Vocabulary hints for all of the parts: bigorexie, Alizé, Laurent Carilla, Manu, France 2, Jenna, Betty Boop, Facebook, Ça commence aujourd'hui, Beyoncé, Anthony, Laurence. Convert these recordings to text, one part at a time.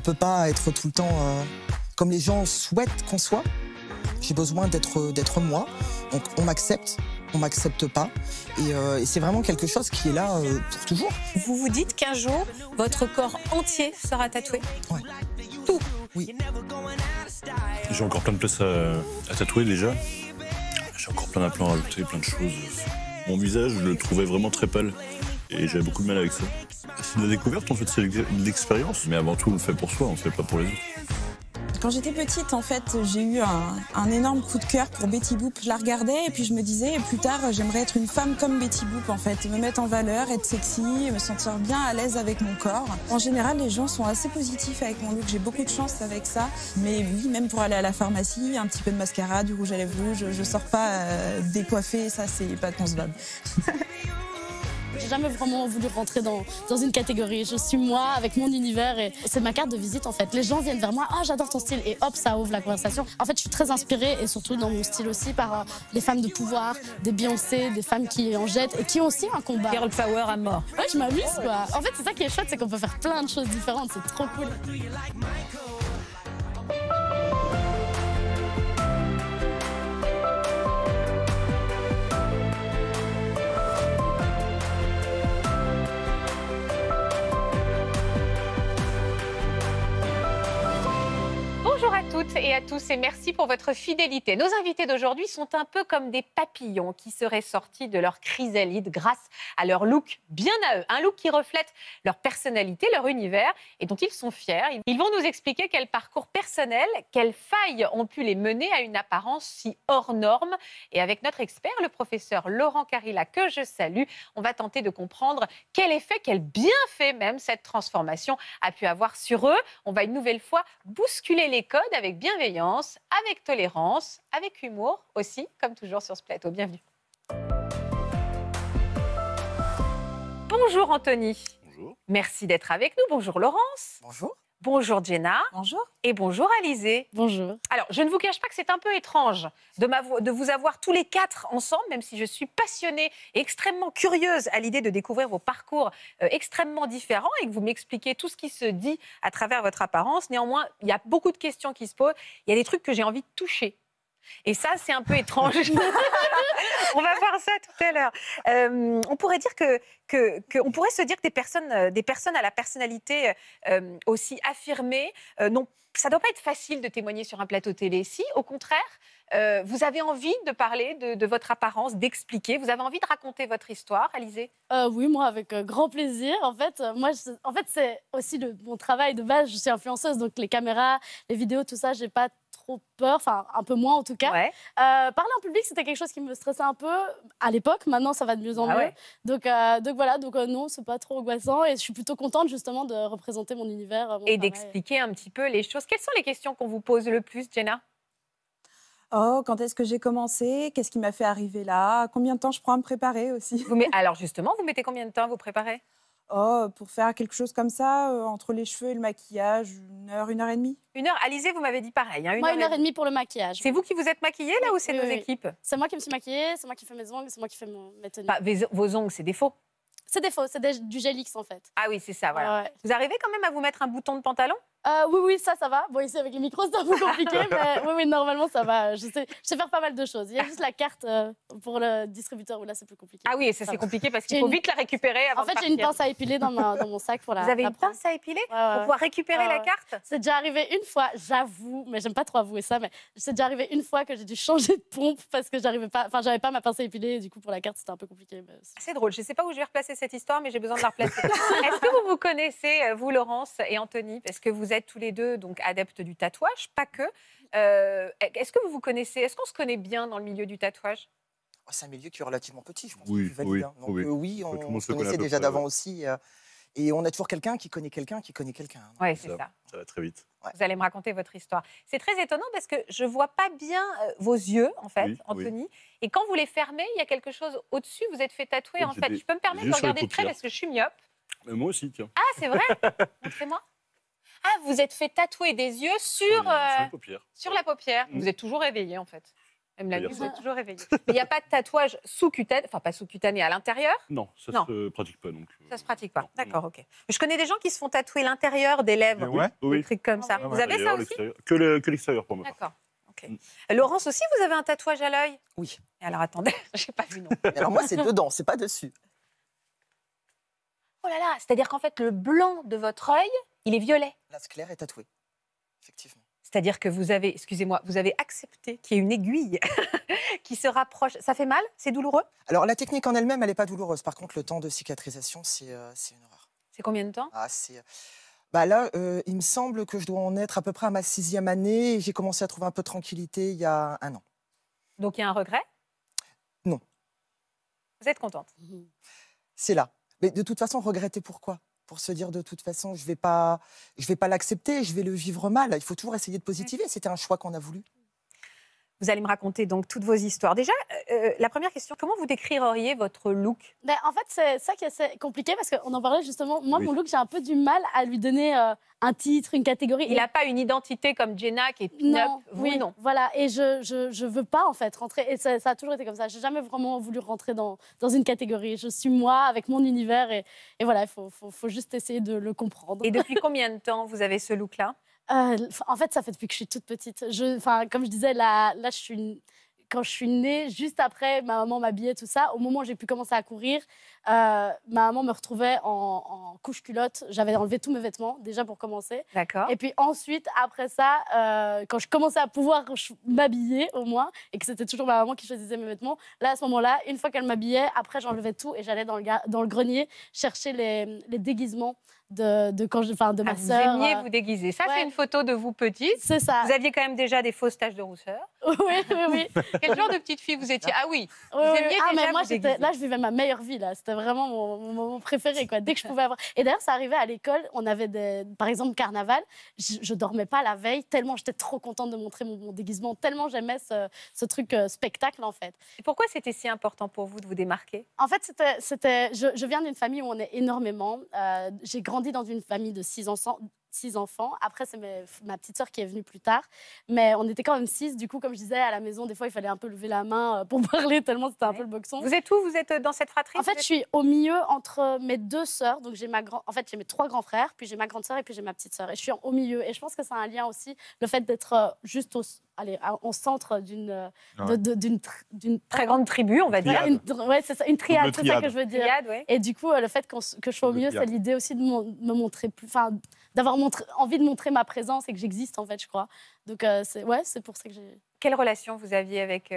On peut pas être tout le temps comme les gens souhaitent qu'on soit. J'ai besoin d'être moi. Donc on m'accepte, on m'accepte pas. Et c'est vraiment quelque chose qui est là pour toujours. Vous vous dites qu'un jour, votre corps entier sera tatoué? Ouais. Tout? Oui. J'ai encore plein de places à tatouer déjà. J'ai encore plein d'implants à ajouter, plein de choses. Mon visage, je le trouvais vraiment très pâle. Et j'avais beaucoup de mal avec ça. C'est de la découverte, en fait, c'est de l'expérience. Mais avant tout, on le fait pour soi, on le fait pas pour les autres. Quand j'étais petite, en fait, j'ai eu un énorme coup de cœur pour Betty Boop. Je la regardais et puis je me disais, plus tard, j'aimerais être une femme comme Betty Boop, en fait. Me mettre en valeur, être sexy, me sentir bien à l'aise avec mon corps. En général, les gens sont assez positifs avec mon look. J'ai beaucoup de chance avec ça. Mais oui, même pour aller à la pharmacie, un petit peu de mascara, du rouge à lèvres rouge, je sors pas décoiffée. Ça, c'est pas concevable. J'ai jamais vraiment voulu rentrer dans une catégorie. Je suis moi, avec mon univers, et c'est ma carte de visite, en fait. Les gens viennent vers moi, ah, j'adore ton style, et hop, ça ouvre la conversation. En fait, je suis très inspirée, et surtout dans mon style aussi, par des femmes de pouvoir, des Beyoncé, des femmes qui en jettent, et qui ont aussi un combat. Girl power à mort. Ouais, je m'amuse, quoi. En fait, c'est ça qui est chouette, c'est qu'on peut faire plein de choses différentes, c'est trop cool. Bonjour à toutes et à tous et merci pour votre fidélité. Nos invités d'aujourd'hui sont un peu comme des papillons qui seraient sortis de leur chrysalide grâce à leur look bien à eux. Un look qui reflète leur personnalité, leur univers et dont ils sont fiers. Ils vont nous expliquer quel parcours personnel, quelles failles ont pu les mener à une apparence si hors norme. Et avec notre expert, le professeur Laurent Carilla, que je salue, on va tenter de comprendre quel effet, quel bienfait même cette transformation a pu avoir sur eux. On va une nouvelle fois bousculer les codes avec bienveillance, avec tolérance, avec humour aussi, comme toujours sur ce plateau. Bienvenue. Bonjour Anthony. Bonjour. Merci d'être avec nous. Bonjour Laurence. Bonjour. Bonjour Jenna. Bonjour. Et bonjour Alizé. Bonjour. Alors, je ne vous cache pas que c'est un peu étrange de vous avoir tous les quatre ensemble, même si je suis passionnée et extrêmement curieuse à l'idée de découvrir vos parcours extrêmement différents et que vous m'expliquez tout ce qui se dit à travers votre apparence. Néanmoins, il y a beaucoup de questions qui se posent. Il y a des trucs que j'ai envie de toucher. Et ça, c'est un peu étrange. On va voir ça tout à l'heure. On pourrait dire on pourrait se dire que des personnes à la personnalité aussi affirmée, non, ça ne doit pas être facile de témoigner sur un plateau télé. Si, au contraire, vous avez envie de parler de votre apparence, d'expliquer. Vous avez envie de raconter votre histoire, Alizé? Oui, moi, avec grand plaisir. En fait, c'est aussi mon travail de base. Je suis influenceuse, donc les caméras, les vidéos, tout ça, j'ai pas trop peur, enfin un peu moins en tout cas. Ouais. Parler en public, c'était quelque chose qui me stressait un peu à l'époque. Maintenant, ça va de mieux en mieux. Ouais. Donc voilà, non, c'est pas trop angoissant et je suis plutôt contente justement de représenter mon univers. Et d'expliquer un petit peu les choses. Quelles sont les questions qu'on vous pose le plus, Jenna? Oh, quand est-ce que j'ai commencé? Qu'est-ce qui m'a fait arriver là? Combien de temps je prends à me préparer aussi? Alors justement, vous mettez combien de temps à vous préparer? Oh, pour faire quelque chose comme ça, entre les cheveux et le maquillage, 1 heure, 1 heure et demie. 1 heure, Alizé, vous m'avez dit pareil. Hein, moi, 1 heure et demie pour le maquillage. C'est vous qui vous êtes maquillée là ou c'est nos équipes? C'est moi qui me suis maquillée, c'est moi qui fais mes ongles, c'est moi qui fais mes tenues. Bah, vos ongles, c'est des faux? C'est des faux, c'est du gel X en fait. Ah oui, c'est ça, voilà. Ouais. Vous arrivez quand même à vous mettre un bouton de pantalon? Oui, ça va. Bon, ici, avec les micros, c'est un peu compliqué, mais oui, normalement, ça va. Je sais faire pas mal de choses. Il y a juste la carte pour le distributeur, où là, c'est plus compliqué. Ah oui, ça, c'est compliqué parce qu'il faut vite la récupérer avant de partir. En fait, j'ai une pince à épiler dans mon sac pour la... Vous avez une pince à épiler pour pouvoir récupérer la carte? C'est déjà arrivé une fois, j'avoue, mais j'aime pas trop avouer ça, mais c'est déjà arrivé une fois que j'ai dû changer de pompe parce que j'avais pas ma pince à épiler, et du coup, pour la carte, c'était un peu compliqué. Mais... C'est drôle, je sais pas où je vais replacer cette histoire, mais j'ai besoin de la replacer. Est-ce que vous connaissez, vous, Laurence et Anthony? Parce que vous êtes tous les deux donc adeptes du tatouage, pas que. Est-ce que vous vous connaissez? Est-ce qu'on se connaît bien dans le milieu du tatouage? Oh, c'est un milieu qui est relativement petit, je pense. Oui, valide, hein. Donc, oui, on se connaissait déjà d'avant aussi. Et on a toujours quelqu'un qui connaît quelqu'un qui connaît quelqu'un. Oui, c'est ça. Ça va très vite. Ouais. Vous allez me raconter votre histoire. C'est très étonnant parce que je vois pas bien vos yeux, en fait, oui, Anthony. Oui. Et quand vous les fermez, il y a quelque chose au-dessus. Vous êtes fait tatouer, en fait. Je peux me permettre de regarder très parce que je suis myope. Mais moi aussi, tiens. Ah, c'est vrai? Montrez-moi. Ah, vous êtes fait tatouer des yeux sur la paupière. Vous êtes toujours réveillé, en fait. Elle me l'a dit, je l'ai toujours réveillée. Mais il n'y a pas de tatouage sous-cutané, enfin pas sous-cutané, à l'intérieur? Non, ça ne se pratique pas. Donc, ça ne se pratique pas, d'accord, ok. Je connais des gens qui se font tatouer l'intérieur des lèvres, des trucs comme ça. Vous avez ça aussi? Que l'extérieur pour moi. D'accord, ok. Laurence aussi, vous avez un tatouage à l'œil? Oui. Alors attendez, je n'ai pas vu non. Alors moi, c'est dedans, c'est pas dessus. Oh là là, c'est-à-dire qu'en fait, le blanc de votre œil, il est violet. La sclère est tatouée, effectivement. C'est-à-dire que vous avez, excusez-moi, vous avez accepté qu'il y ait une aiguille qui se rapproche. Ça fait mal? C'est douloureux? Alors, la technique en elle-même, elle n'est pas douloureuse. Par contre, le temps de cicatrisation, c'est une horreur. C'est combien de temps? Bah là, il me semble que je dois en être à peu près à ma 6e année. J'ai commencé à trouver un peu de tranquillité il y a 1 an. Donc, il y a un regret? Non. Vous êtes contente? C'est là. Mais de toute façon, regretter pourquoi? Pour se dire de toute façon, je vais pas l'accepter, je vais le vivre mal. Il faut toujours essayer de positiver. C'était un choix qu'on a voulu. Vous allez me raconter donc toutes vos histoires. Déjà, la première question, comment vous décririez votre look? Ben, en fait, c'est ça qui est assez compliqué parce qu'on en parlait justement. Moi, mon look, j'ai un peu du mal à lui donner un titre, une catégorie. Il n'a pas une identité comme Jenna qui est pin-up. Oui, non. Voilà, et je veux pas en fait rentrer. Et ça a toujours été comme ça. J'ai jamais vraiment voulu rentrer dans une catégorie. Je suis moi avec mon univers et voilà, il faut juste essayer de le comprendre. Et depuis combien de temps vous avez ce look-là? En fait, ça fait depuis que je suis toute petite. Comme je disais, là, quand je suis née, juste après, ma maman m'habillait, tout ça. Au moment où j'ai pu commencer à courir, ma maman me retrouvait en couche-culotte. J'avais enlevé tous mes vêtements, déjà pour commencer. D'accord. Et puis ensuite, après ça, quand je commençais à pouvoir m'habiller, au moins, et que c'était toujours ma maman qui choisissait mes vêtements, là, à ce moment-là, une fois qu'elle m'habillait, après, j'enlevais tout et j'allais dans le grenier chercher les déguisements. De ma sœur. Vous aimiez vous déguiser. Ça, c'est une photo de vous petite. C'est ça. Vous aviez quand même déjà des fausses taches de rousseur. Oui. Quel genre de petite fille vous étiez? Moi, je vivais ma meilleure vie, là. C'était vraiment mon moment préféré, quoi. Dès que je pouvais avoir... Et d'ailleurs, ça arrivait à l'école, on avait par exemple, carnaval. Je dormais pas la veille, tellement j'étais trop contente de montrer mon déguisement, tellement j'aimais ce truc spectacle, en fait. Et pourquoi c'était si important pour vous de vous démarquer? En fait, je viens d'une famille où on est énormément. J'ai grandi dans une famille de 6 enfants. Après, c'est ma petite sœur qui est venue plus tard. Mais on était quand même 6. Du coup, comme je disais, à la maison, des fois, il fallait un peu lever la main pour parler tellement c'était un peu le boxon. Vous êtes où? Vous êtes dans cette fratrie? En fait, je suis au milieu entre mes 2 sœurs. Donc, j'ai mes 3 grands frères, puis j'ai ma grande sœur et puis j'ai ma petite sœur. Et je suis au milieu. Et je pense que ça a un lien aussi, le fait d'être juste au centre d'une très grande tribu, on va dire. Oui, c'est ça, une triade, c'est ça que je veux dire. Triade, ouais. Et du coup, le fait que je sois au milieu, c'est l'idée aussi de me montrer plus... d'avoir envie de montrer ma présence et que j'existe, en fait, je crois. Donc, c'est pour ça que j'ai... Quelle relation vous aviez avec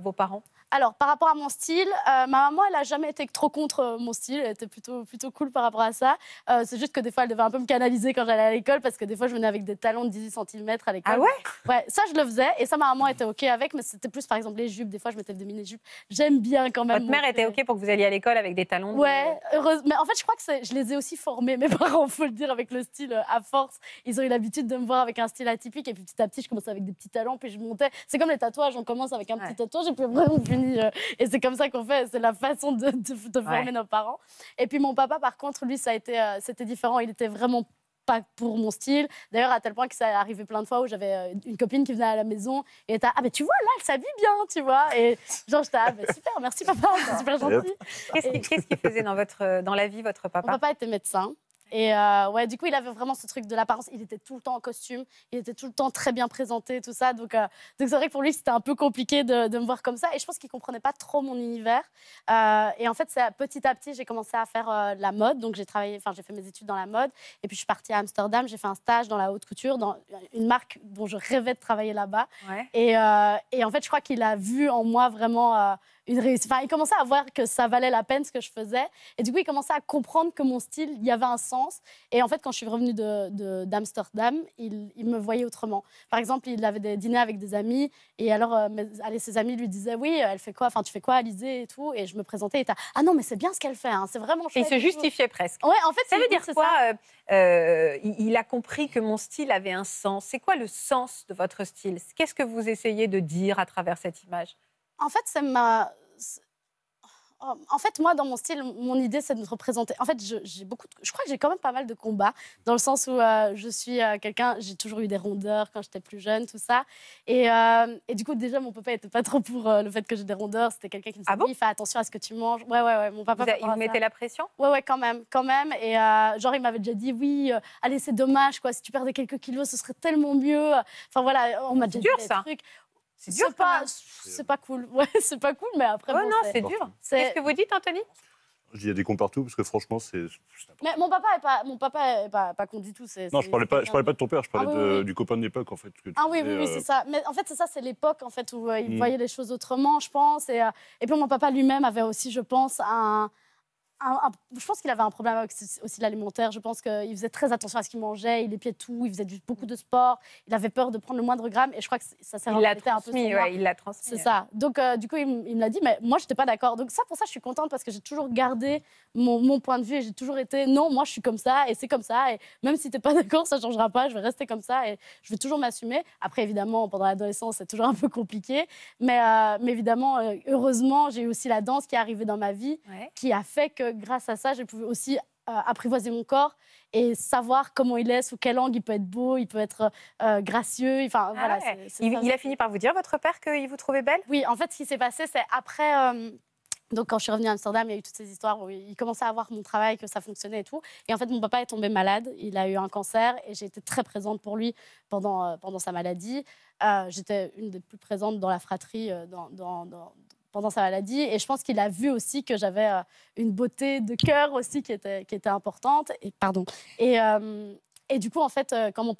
vos parents? Alors, par rapport à mon style, ma maman, elle n'a jamais été trop contre mon style. Elle était plutôt cool par rapport à ça. C'est juste que des fois, elle devait un peu me canaliser quand j'allais à l'école parce que des fois, je venais avec des talons de 18 cm à l'école. Ah ouais? Ouais, ça, je le faisais. Et ça, ma maman était OK avec, mais c'était plus, par exemple, les jupes. Des fois, je mettais des mini-jupes. J'aime bien quand même. Votre mère était OK pour que vous alliez à l'école avec des talons de... Ouais, heureuse. Mais en fait, je crois que je les ai aussi formés, mes parents, faut le dire, avec le style à force. Ils ont eu l'habitude de me voir avec un style atypique. Et puis, petit à petit, je commençais avec des petits talons, puis je montais. C'est comme les tatouages. On commence avec un petit tatouage et puis vraiment, et c'est comme ça qu'on fait, c'est la façon de former nos parents. Et puis mon papa, par contre, lui, c'était différent. Il était vraiment pas pour mon style. D'ailleurs, à tel point que ça est arrivé plein de fois où j'avais une copine qui venait à la maison et était ah ben tu vois là, elle s'habille bien, tu vois. Et genre j'étais ah ben super, merci papa, c'est super gentil. Qu'est-ce qu'il faisait dans la vie votre papa? Mon papa était médecin. Et du coup, il avait vraiment ce truc de l'apparence. Il était tout le temps en costume, il était tout le temps très bien présenté, tout ça. Donc c'est vrai que pour lui, c'était un peu compliqué de me voir comme ça. Et je pense qu'il ne comprenait pas trop mon univers. Et en fait, petit à petit, j'ai commencé à faire la mode. Donc j'ai fait mes études dans la mode. Et puis je suis partie à Amsterdam, j'ai fait un stage dans la haute couture, dans une marque dont je rêvais de travailler là-bas. Ouais. Et en fait, je crois qu'il a vu en moi vraiment... une réussite. Enfin, il commençait à voir que ça valait la peine ce que je faisais. Et du coup, il commençait à comprendre que mon style, il y avait un sens. Et en fait, quand je suis revenue d'Amsterdam, il me voyait autrement. Par exemple, il avait des dîners avec des amis. Et alors, ses amis lui disaient, oui, elle fait quoi? Enfin, tu fais quoi, Alizé et tout? Et je me présentais et t'as, ah non, mais c'est bien ce qu'elle fait. Hein. C'est vraiment chouette. Et il se justifiait presque. Ouais, en fait, ça veut dire quoi? Il a compris que mon style avait un sens. C'est quoi le sens de votre style? Qu'est-ce que vous essayez de dire à travers cette image? En fait, En fait, moi, dans mon style, mon idée, c'est de me représenter. En fait, je crois que j'ai quand même pas mal de combats, dans le sens où je suis quelqu'un... J'ai toujours eu des rondeurs quand j'étais plus jeune, tout ça. Et du coup, déjà, mon papa n'était pas trop pour le fait que j'ai des rondeurs. C'était quelqu'un qui me disait, ah bon, fais attention à ce que tu manges. Ouais, ouais, ouais, mon papa... Il me mettait la pression ? Ouais, ouais, quand même, quand même. Et genre, il m'avait déjà dit, oui, allez, c'est dommage, quoi. Si tu perdais quelques kilos, ce serait tellement mieux. Enfin, voilà, on m'a déjà dit des trucs... C'est dur, c'est pas cool. Ouais, c'est pas cool, mais après. Ouais, bon, non, c'est dur. Qu'est-ce que vous dites, Anthony? Il y a des cons partout, parce que franchement, c'est. Mais mon papa est pas con du tout. Non, je parlais pas de ton père, je parlais du copain de l'époque, en fait. Que oui, c'est ça. Mais en fait, c'est ça, c'est l'époque, en fait, où il voyait les choses autrement, je pense. Et puis mon papa lui-même avait aussi, je pense, je pense qu'il avait un problème avec aussi l'alimentaire. Je pense qu'il faisait très attention à ce qu'il mangeait, il épiait tout, il faisait beaucoup de sport, il avait peur de prendre le moindre gramme. Et je crois que ça s'est reflété un peu. Ouais, il l'a transmis. C'est ça. Donc, du coup, il me l'a dit, mais moi, je n'étais pas d'accord. Donc, ça, pour ça, je suis contente parce que j'ai toujours gardé mon point de vue et j'ai toujours été non, moi, je suis comme ça et c'est comme ça. Et même si tu n'es pas d'accord, ça ne changera pas. Je vais rester comme ça et je vais toujours m'assumer. Après, évidemment, pendant l'adolescence, c'est toujours un peu compliqué. Mais évidemment, heureusement, j'ai eu aussi la danse qui est arrivée dans ma vie, qui a fait que. Grâce à ça, j'ai pu aussi apprivoiser mon corps et savoir comment il est, sous quelle langue il peut être beau, il peut être gracieux. Enfin, voilà, il a fini par vous dire, votre père, qu'il vous trouvait belle? Oui, en fait, ce qui s'est passé, c'est après... Donc, quand je suis revenue à Amsterdam, il y a eu toutes ces histoires où il commençait à voir mon travail, que ça fonctionnait et tout. Et en fait, mon papa est tombé malade. Il a eu un cancer et j'ai été très présente pour lui pendant sa maladie. J'étais une des plus présentes dans la fratrie, pendant sa maladie, et je pense qu'il a vu aussi que j'avais une beauté de cœur aussi qui était importante. Et pardon. Et du coup, en fait, quand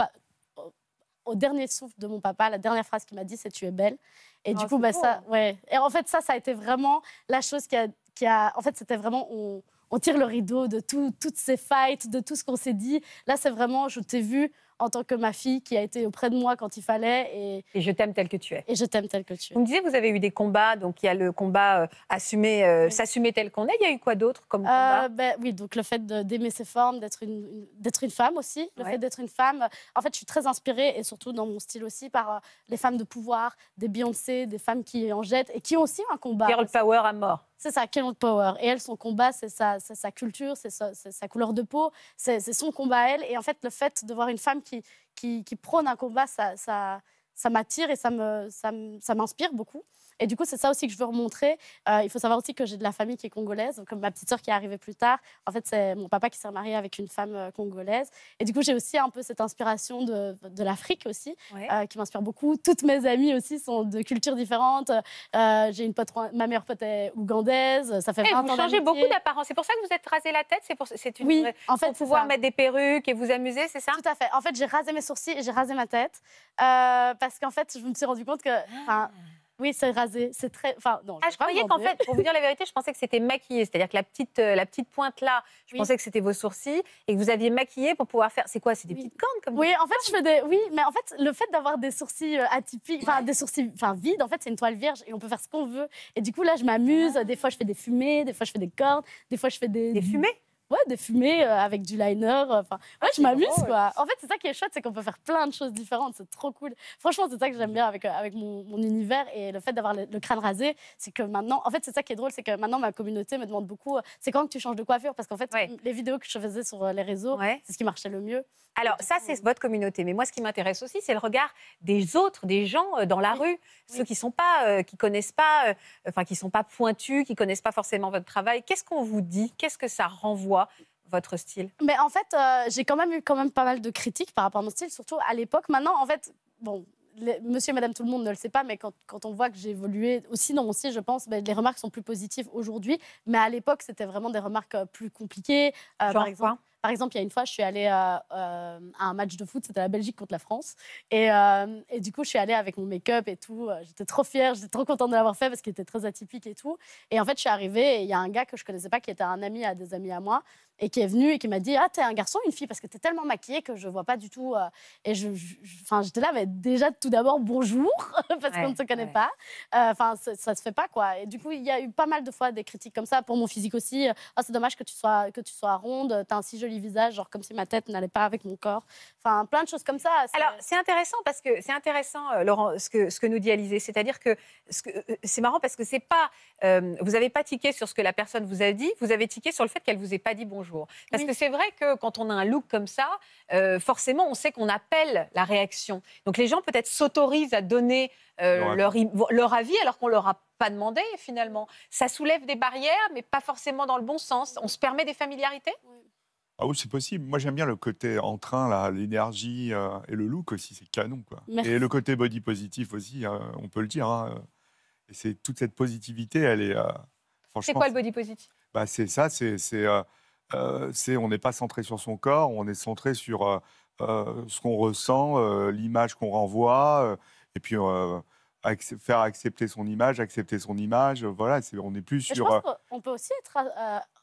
au dernier souffle de mon papa, la dernière phrase qu'il m'a dit, c'est tu es belle. Et du coup, bah, ça, ouais. Et en fait, ça a été vraiment la chose qui a en fait, c'était vraiment on tire le rideau de toutes ces fights, de tout ce qu'on s'est dit. Là, c'est vraiment je t'ai vue en tant que ma fille qui a été auprès de moi quand il fallait. Et je t'aime telle que tu es. Et je t'aime telle que tu es. Vous me disiez, vous avez eu des combats, donc il y a le combat s'assumer tel qu'on est. Il y a eu quoi d'autre comme combat? Oui, donc le fait d'aimer ses formes, d'être une femme aussi. Le fait d'être une femme. En fait, je suis très inspirée, et surtout dans mon style aussi, par les femmes de pouvoir, des Beyoncé, des femmes qui en jettent et qui ont aussi un combat. Girl power à mort. C'est ça, girl power. Et elle, son combat, c'est sa culture, c'est sa couleur de peau, c'est son combat à elle. Et en fait, le fait de voir une femme qui prône un combat, ça m'attire et ça m'inspire beaucoup. Et du coup, c'est ça aussi que je veux remontrer. Il faut savoir aussi que j'ai de la famille qui est congolaise, comme ma petite sœur qui est arrivée plus tard. En fait, c'est mon papa qui s'est marié avec une femme congolaise. Et du coup, j'ai aussi un peu cette inspiration de l'Afrique aussi, qui m'inspire beaucoup. Toutes mes amies aussi sont de cultures différentes. J'ai une pote, ma meilleure pote est ougandaise. Ça fait 20 ans d'amitié. Vous changez beaucoup d'apparence. C'est pour ça que vous êtes rasé la tête. Pour pouvoir mettre des perruques et vous amuser, c'est ça? Tout à fait. En fait, j'ai rasé mes sourcils et j'ai rasé ma tête parce qu'en fait, je me suis rendu compte que. Oui, c'est rasé, c'est très... Enfin, non, je croyais qu'en fait, pour vous dire la vérité, je pensais que c'était maquillé. C'est-à-dire que la petite pointe là, je pensais que c'était vos sourcils et que vous aviez maquillé pour pouvoir faire... C'est quoi? C'est des petites cornes comme ça? En fait, je fais des... Oui, mais en fait, le fait d'avoir des sourcils atypiques, enfin des sourcils vides, en fait, c'est une toile vierge et on peut faire ce qu'on veut. Et du coup, là, je m'amuse. Des fois, je fais des fumées, des fois, je fais des cornes, des fois, je fais des... Des fumées? Ouais, des fumées avec du liner. Enfin, je m'amuse, quoi. En fait, c'est ça qui est chouette, c'est qu'on peut faire plein de choses différentes. C'est trop cool. Franchement, c'est ça que j'aime bien avec mon univers et le fait d'avoir le crâne rasé. C'est que maintenant, en fait, c'est ça qui est drôle, c'est que maintenant, ma communauté me demande beaucoup c'est quand que tu changes de coiffure? Parce qu'en fait, les vidéos que je faisais sur les réseaux, c'est ce qui marchait le mieux. Alors, ça, c'est votre communauté. Mais moi, ce qui m'intéresse aussi, c'est le regard des autres, des gens dans la rue. Ceux qui sont pas, qui connaissent pas, enfin, qui sont pas pointus, qui connaissent pas forcément votre travail. Qu'est-ce qu'on vous dit? Qu'est-ce que ça renvoie? Votre style? Mais en fait, j'ai quand même pas mal de critiques par rapport à mon style, surtout à l'époque. Maintenant, en fait, bon, monsieur et madame tout le monde ne le sait pas, mais quand on voit que j'ai évolué aussi dans mon style, je pense, les remarques sont plus positives aujourd'hui. Mais à l'époque, c'était vraiment des remarques plus compliquées. Par exemple, il y a une fois, je suis allée à un match de foot, c'était la Belgique contre la France. Et du coup, je suis allée avec mon make-up et tout. J'étais trop fière, j'étais trop contente de l'avoir fait parce qu'il était très atypique et tout. Et en fait, je suis arrivée et il y a un gars que je connaissais pas qui était un ami à des amis à moi et qui est venue et qui m'a dit « Ah, t'es un garçon ou une fille? Parce que t'es tellement maquillée que je vois pas du tout. » Et j'étais là, mais déjà tout d'abord, bonjour, parce qu'on ne se connaît pas. Enfin, ça se fait pas, quoi. Et du coup, il y a eu pas mal de fois des critiques comme ça, pour mon physique aussi. « Ah, c'est dommage que tu sois ronde, t'as un si joli visage, genre comme si ma tête n'allait pas avec mon corps. » Enfin, plein de choses comme ça. Alors, c'est intéressant, parce que c'est intéressant, Laurent, ce que nous dit Alizé. C'est-à-dire que c'est marrant parce que c'est pas... vous n'avez pas tiqué sur ce que la personne vous a dit, vous avez tiqué sur le fait qu'elle ne vous ait pas dit bonjour. Parce que c'est vrai que quand on a un look comme ça, forcément, on sait qu'on appelle la réaction. Donc les gens peut-être s'autorisent à donner leur avis alors qu'on leur a pas demandé, finalement. Ça soulève des barrières, mais pas forcément dans le bon sens. On se permet des familiarités ? Ah oui, c'est possible. Moi, j'aime bien le côté entrain, l'énergie et le look aussi, c'est canon, quoi. Merci. Et le côté body positif aussi, on peut le dire, hein. Et c'est toute cette positivité, elle est... c'est quoi le body positif? Bah, c'est ça, on n'est pas centré sur son corps, on est centré sur ce qu'on ressent, l'image qu'on renvoie, et puis faire accepter son image, voilà, on n'est plus sur... Je pense qu'on peut aussi être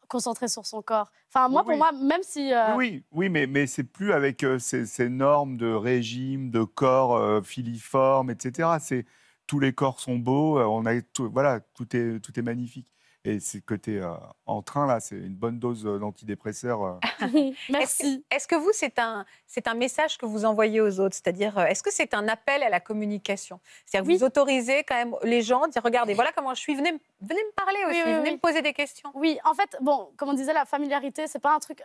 concentré sur son corps. Enfin, moi, pour moi, même si... Oui, mais c'est plus avec ces normes de régime, de corps filiforme, etc. C'est... Tous les corps sont beaux, on a tout, voilà, tout est magnifique. Et c'est côté entrain, là, c'est une bonne dose d'antidépresseurs. Merci. Est-ce que vous, c'est un message que vous envoyez aux autres? C'est-à-dire, est-ce que c'est un appel à la communication? C'est-à-dire que vous autorisez quand même les gens à dire, regardez, voilà comment je suis, venez me parler aussi, venez me poser des questions. Oui, en fait, bon, comme on disait, la familiarité, c'est pas un truc...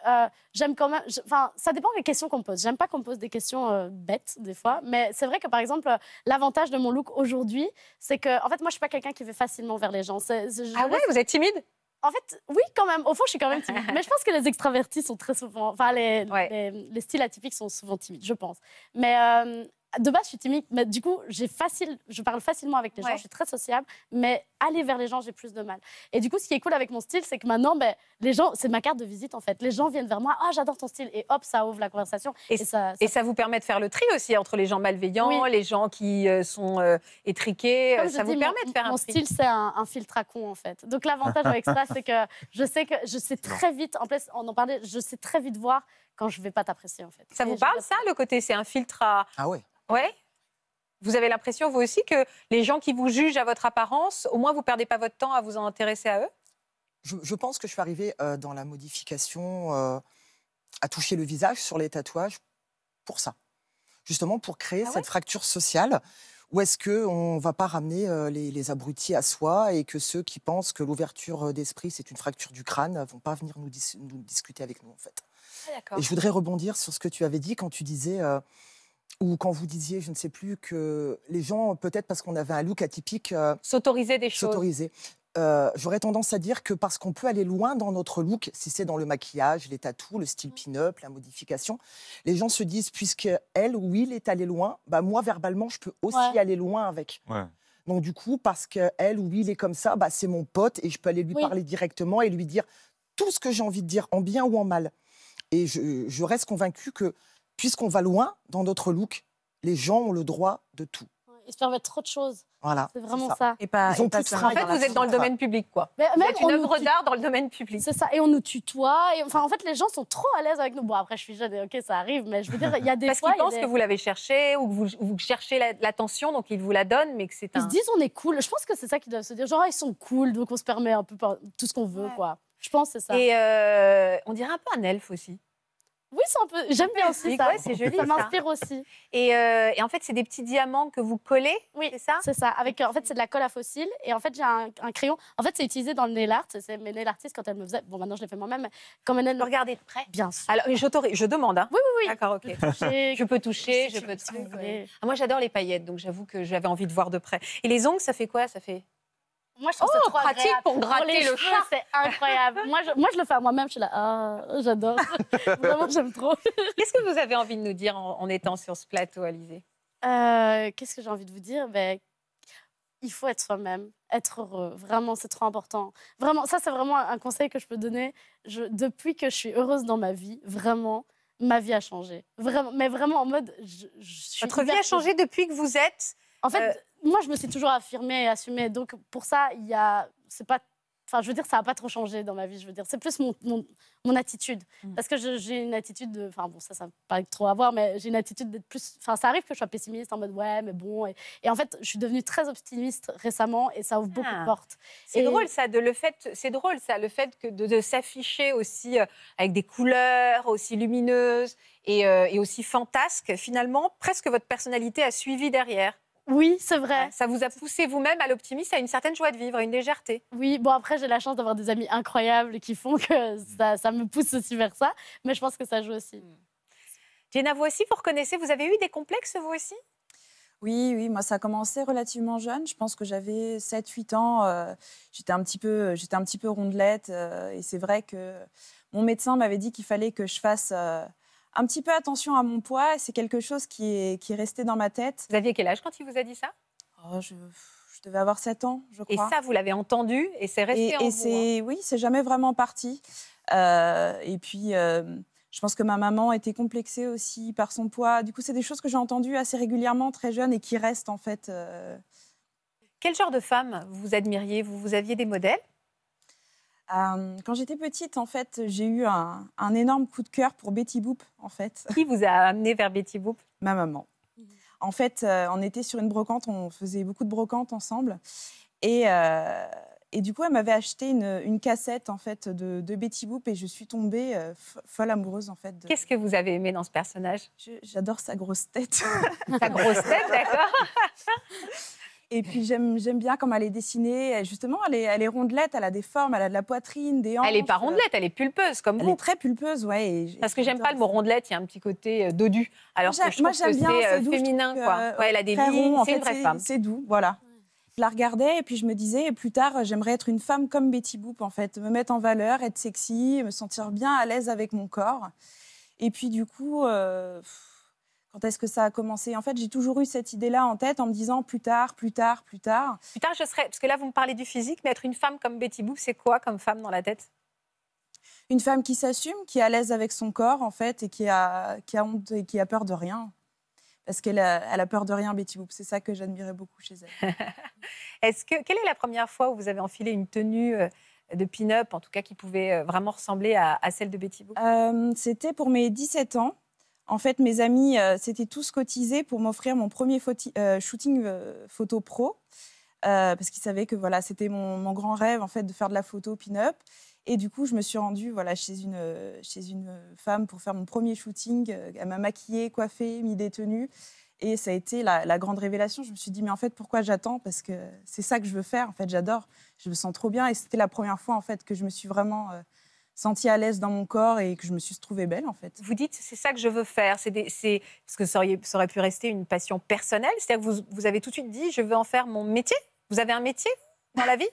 J'aime quand même... Enfin, ça dépend des questions qu'on pose. J'aime pas qu'on pose des questions bêtes, des fois. Mais c'est vrai que, par exemple, l'avantage de mon look aujourd'hui, c'est que... En fait, moi, je suis pas quelqu'un qui va facilement vers les gens. Ah ouais, vous êtes timide? En fait, oui, quand même. Au fond, je suis quand même timide. Mais je pense que les extravertis sont très souvent... Enfin, les styles atypiques sont souvent timides, je pense. Mais de base, je suis timide. Mais du coup, je parle facilement avec les gens. Je suis très sociable. Mais aller vers les gens, j'ai plus de mal. Et du coup, ce qui est cool avec mon style, c'est que maintenant, ben, les gens... C'est ma carte de visite, en fait. Les gens viennent vers moi. « Ah, j'adore ton style !» Et hop, ça ouvre la conversation. Et ça vous permet de faire le tri aussi entre les gens malveillants, les gens qui sont étriqués. Ça vous permet de faire un tri. Mon style, c'est un filtre à con, en fait. Donc, l'avantage avec ça, c'est que je sais très vite... En plus, on en parlait, je sais très vite voir quand je ne vais pas t'apprécier, en fait. Ça vous parle, ça, le côté c'est un filtre à... Ah ouais. Ouais. Vous avez l'impression, vous aussi, que les gens qui vous jugent à votre apparence, au moins, vous ne perdez pas votre temps à vous en intéresser à eux? Je pense que je suis arrivée dans la modification à toucher le visage sur les tatouages pour ça. Justement, pour créer cette fracture sociale où est-ce qu'on ne va pas ramener les abrutis à soi et que ceux qui pensent que l'ouverture d'esprit, c'est une fracture du crâne, ne vont pas venir nous discuter avec nous, en fait. Ah, et je voudrais rebondir sur ce que tu avais dit quand tu disais... ou quand vous disiez, je ne sais plus, que les gens, peut-être parce qu'on avait un look atypique... s'autoriser des choses. S'autoriser. J'aurais tendance à dire que parce qu'on peut aller loin dans notre look, si c'est dans le maquillage, les tatous, le style pin-up, la modification, les gens se disent, puisqu'elle ou il est allé loin, bah moi, verbalement, je peux aussi aller loin avec. Ouais. Donc du coup, parce qu'elle ou il est comme ça, bah, c'est mon pote et je peux aller lui parler directement et lui dire tout ce que j'ai envie de dire, en bien ou en mal. Et je reste convaincue que puisqu'on va loin dans notre look, les gens ont le droit de tout. Ils se permettent trop de choses. Voilà, c'est vraiment ça. Et pas, ils ont plus de frein. En fait, vous êtes dans le domaine public, quoi. Mais même une œuvre d'art dans le domaine public. C'est ça. Et on nous tutoie. Et, enfin, en fait, les gens sont trop à l'aise avec nous. Bon, après, je suis jeune et OK, ça arrive. Mais je veux dire, il y a des fois... Parce qu'ils pensent que vous l'avez cherché ou que vous cherchez l'attention, donc ils vous la donnent, mais que c'est un... Ils se disent, on est cool. Je pense que c'est ça qu'ils doivent se dire. Genre, ils sont cool, donc on se permet un peu tout ce qu'on veut, quoi. Je pense que c'est ça. Et on dirait un peu un elfe aussi. Oui, j'aime bien aussi ça. Ouais, c'est joli. Ça m'inspire aussi. Et en fait, c'est des petits diamants que vous collez, c'est ça? C'est ça. Avec, en fait, c'est de la colle à fossiles. Et en fait, j'ai un crayon. En fait, c'est utilisé dans le nail art. C'est mes nail artistes quand elles me faisaient... Bon, maintenant, je les fais moi-même. Quand elles... Regardez de près. Bien sûr. Alors, je demande. Hein. Oui. D'accord, OK. Je peux toucher, je peux trouver. Ah, moi, j'adore les paillettes, donc j'avoue que j'avais envie de voir de près. Et les ongles, ça fait quoi? Ça fait... Moi, je trouve ça trop pratique pour gratter le chat. C'est incroyable. moi, je le fais à moi-même. Je suis là, j'adore. Vraiment, j'aime trop. Qu'est-ce que vous avez envie de nous dire en étant sur ce plateau, Alizé? Qu'est-ce que j'ai envie de vous dire? Ben, il faut être soi-même, être heureux. Vraiment, c'est trop important. Vraiment, ça, c'est vraiment un conseil que je peux donner. Depuis que je suis heureuse dans ma vie, vraiment, ma vie a changé. Vraiment, mais vraiment en mode... Votre vie a changé depuis que vous êtes... En fait, moi, je me suis toujours affirmée et assumée. Donc, pour ça, c'est pas Enfin, je veux dire, ça n'a pas trop changé dans ma vie, je veux dire. C'est plus mon attitude. Parce que j'ai une attitude de... Enfin, bon, ça n'a pas trop à voir, mais j'ai une attitude d'être plus... Enfin, ça arrive que je sois pessimiste, en mode, ouais, mais bon... Et en fait, je suis devenue très optimiste récemment, et ça ouvre beaucoup de portes. C'est drôle, ça, le fait que de s'afficher aussi avec des couleurs aussi lumineuses et aussi fantasques. Finalement, presque votre personnalité a suivi derrière. Oui, c'est vrai. Ouais, ça vous a poussé vous-même à l'optimisme, à une certaine joie de vivre, à une légèreté. Oui, bon après j'ai la chance d'avoir des amis incroyables qui font que ça me pousse aussi vers ça, mais je pense que ça joue aussi. Jenna, vous aussi, vous reconnaissez, vous avez eu des complexes vous aussi? Oui, moi ça a commencé relativement jeune, je pense que j'avais 7-8 ans, j'étais un petit peu rondelette et c'est vrai que mon médecin m'avait dit qu'il fallait que je fasse... un petit peu attention à mon poids, c'est quelque chose qui est resté dans ma tête. Vous aviez quel âge quand il vous a dit ça? Oh, je devais avoir 7 ans, je crois. Et ça, vous l'avez entendu et c'est resté en vous, hein. Oui, c'est jamais vraiment parti. Et puis, je pense que ma maman était complexée aussi par son poids. Du coup, c'est des choses que j'ai entendues assez régulièrement, très jeune, et qui restent en fait. Quel genre de femme vous admiriez? Vous aviez des modèles? Quand j'étais petite, en fait, j'ai eu un énorme coup de cœur pour Betty Boop, en fait. Qui vous a amené vers Betty Boop? Ma maman. En fait, on était sur une brocante, on faisait beaucoup de brocantes ensemble. Et du coup, elle m'avait acheté une cassette, en fait, de Betty Boop et je suis tombée folle amoureuse, en fait. Qu'est-ce que vous avez aimé dans ce personnage? J'adore sa grosse tête. Sa grosse tête, d'accord. Et puis j'aime bien comme elle est dessinée. Justement, elle est rondelette, elle a des formes, elle a de la poitrine, des hanches. Elle n'est pas rondelette, elle est pulpeuse comme vous. Elle est très pulpeuse, ouais. Parce que j'aime pas le mot rondelette, il y a un petit côté dodu. Alors que je trouve que c'est féminin, quoi. Ouais, elle a des lignes, c'est une vraie femme. C'est doux, voilà. Je la regardais et puis je me disais, plus tard, j'aimerais être une femme comme Betty Boop, en fait. Me mettre en valeur, être sexy, me sentir bien à l'aise avec mon corps. Et puis du coup... Quand est-ce que ça a commencé? En fait, j'ai toujours eu cette idée-là en tête en me disant plus tard. Plus tard, je serai... Parce que là, vous me parlez du physique, mais être une femme comme Betty Boop, c'est quoi comme femme dans la tête? Une femme qui s'assume, qui est à l'aise avec son corps, en fait, et qui a honte et qui a peur de rien. Parce qu'elle a peur de rien, Betty Boop. C'est ça que j'admirais beaucoup chez elle. Quelle est la première fois où vous avez enfilé une tenue de pin-up, en tout cas, qui pouvait vraiment ressembler à celle de Betty Boop? C'était pour mes 17 ans. En fait, mes amis s'étaient tous cotisés pour m'offrir mon premier shooting photo pro, parce qu'ils savaient que voilà, c'était mon grand rêve en fait, de faire de la photo pin-up. Et du coup, je me suis rendue voilà, chez une femme pour faire mon premier shooting. Elle m'a maquillée, coiffée, mis des tenues. Et ça a été la grande révélation. Je me suis dit, mais en fait, pourquoi j'attends? Parce que c'est ça que je veux faire. En fait, j'adore. Je me sens trop bien. Et c'était la première fois en fait, que je me suis vraiment... sentie à l'aise dans mon corps et que je me suis trouvée belle, en fait. Vous dites, c'est ça que je veux faire. Parce que ça aurait pu rester une passion personnelle. C'est-à-dire que vous avez tout de suite dit, je veux en faire mon métier. Vous avez un métier dans la vie?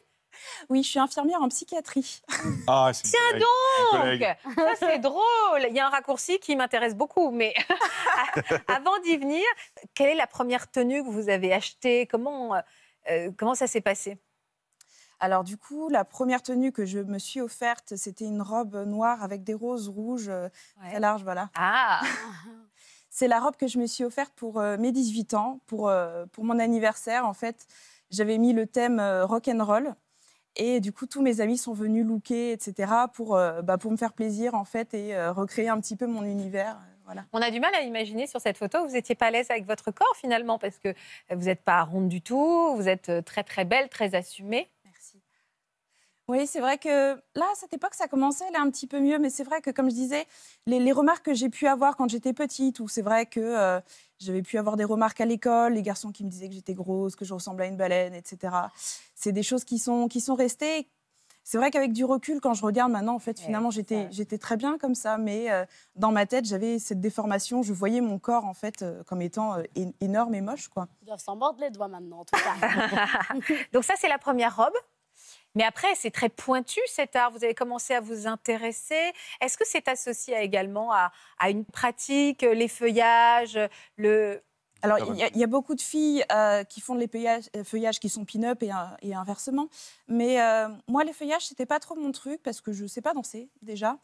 Oui, je suis infirmière en psychiatrie. Ah, tiens donc, ça, c'est drôle. Il y a un raccourci qui m'intéresse beaucoup. Mais avant d'y venir, quelle est la première tenue que vous avez achetée? Comment ça s'est passé? Alors du coup, la première tenue que je me suis offerte, c'était une robe noire avec des roses rouges, très large, voilà. Ah. C'est la robe que je me suis offerte pour mes 18 ans, pour mon anniversaire. En fait, j'avais mis le thème rock'n'roll. Et du coup, tous mes amis sont venus looker, etc. pour me faire plaisir, en fait, et recréer un petit peu mon univers. Voilà. On a du mal à imaginer sur cette photo, vous n'étiez pas à l'aise avec votre corps, finalement, parce que vous n'êtes pas ronde du tout, vous êtes très, très belle, très assumée. Oui, c'est vrai que là, à cette époque, ça commençait à aller un petit peu mieux. Mais c'est vrai que, comme je disais, les remarques que j'ai pu avoir quand j'étais petite, ou c'est vrai que j'avais pu avoir des remarques à l'école, les garçons qui me disaient que j'étais grosse, que je ressemblais à une baleine, etc. C'est des choses qui sont restées. C'est vrai qu'avec du recul, quand je regarde maintenant, en fait, finalement, j'étais très bien comme ça. Mais dans ma tête, j'avais cette déformation. Je voyais mon corps, en fait, comme étant énorme et moche, quoi. Ils doivent s'en mordre les doigts maintenant, en tout cas. Donc ça, c'est la première robe. Mais après, c'est très pointu, cet art. Vous avez commencé à vous intéresser. Est-ce que c'est associé également à une pratique, les feuillages, le... Alors, il y a beaucoup de filles qui font les feuillages qui sont pin-up et inversement. Mais moi, les feuillages, c'était pas trop mon truc parce que je sais pas danser, déjà.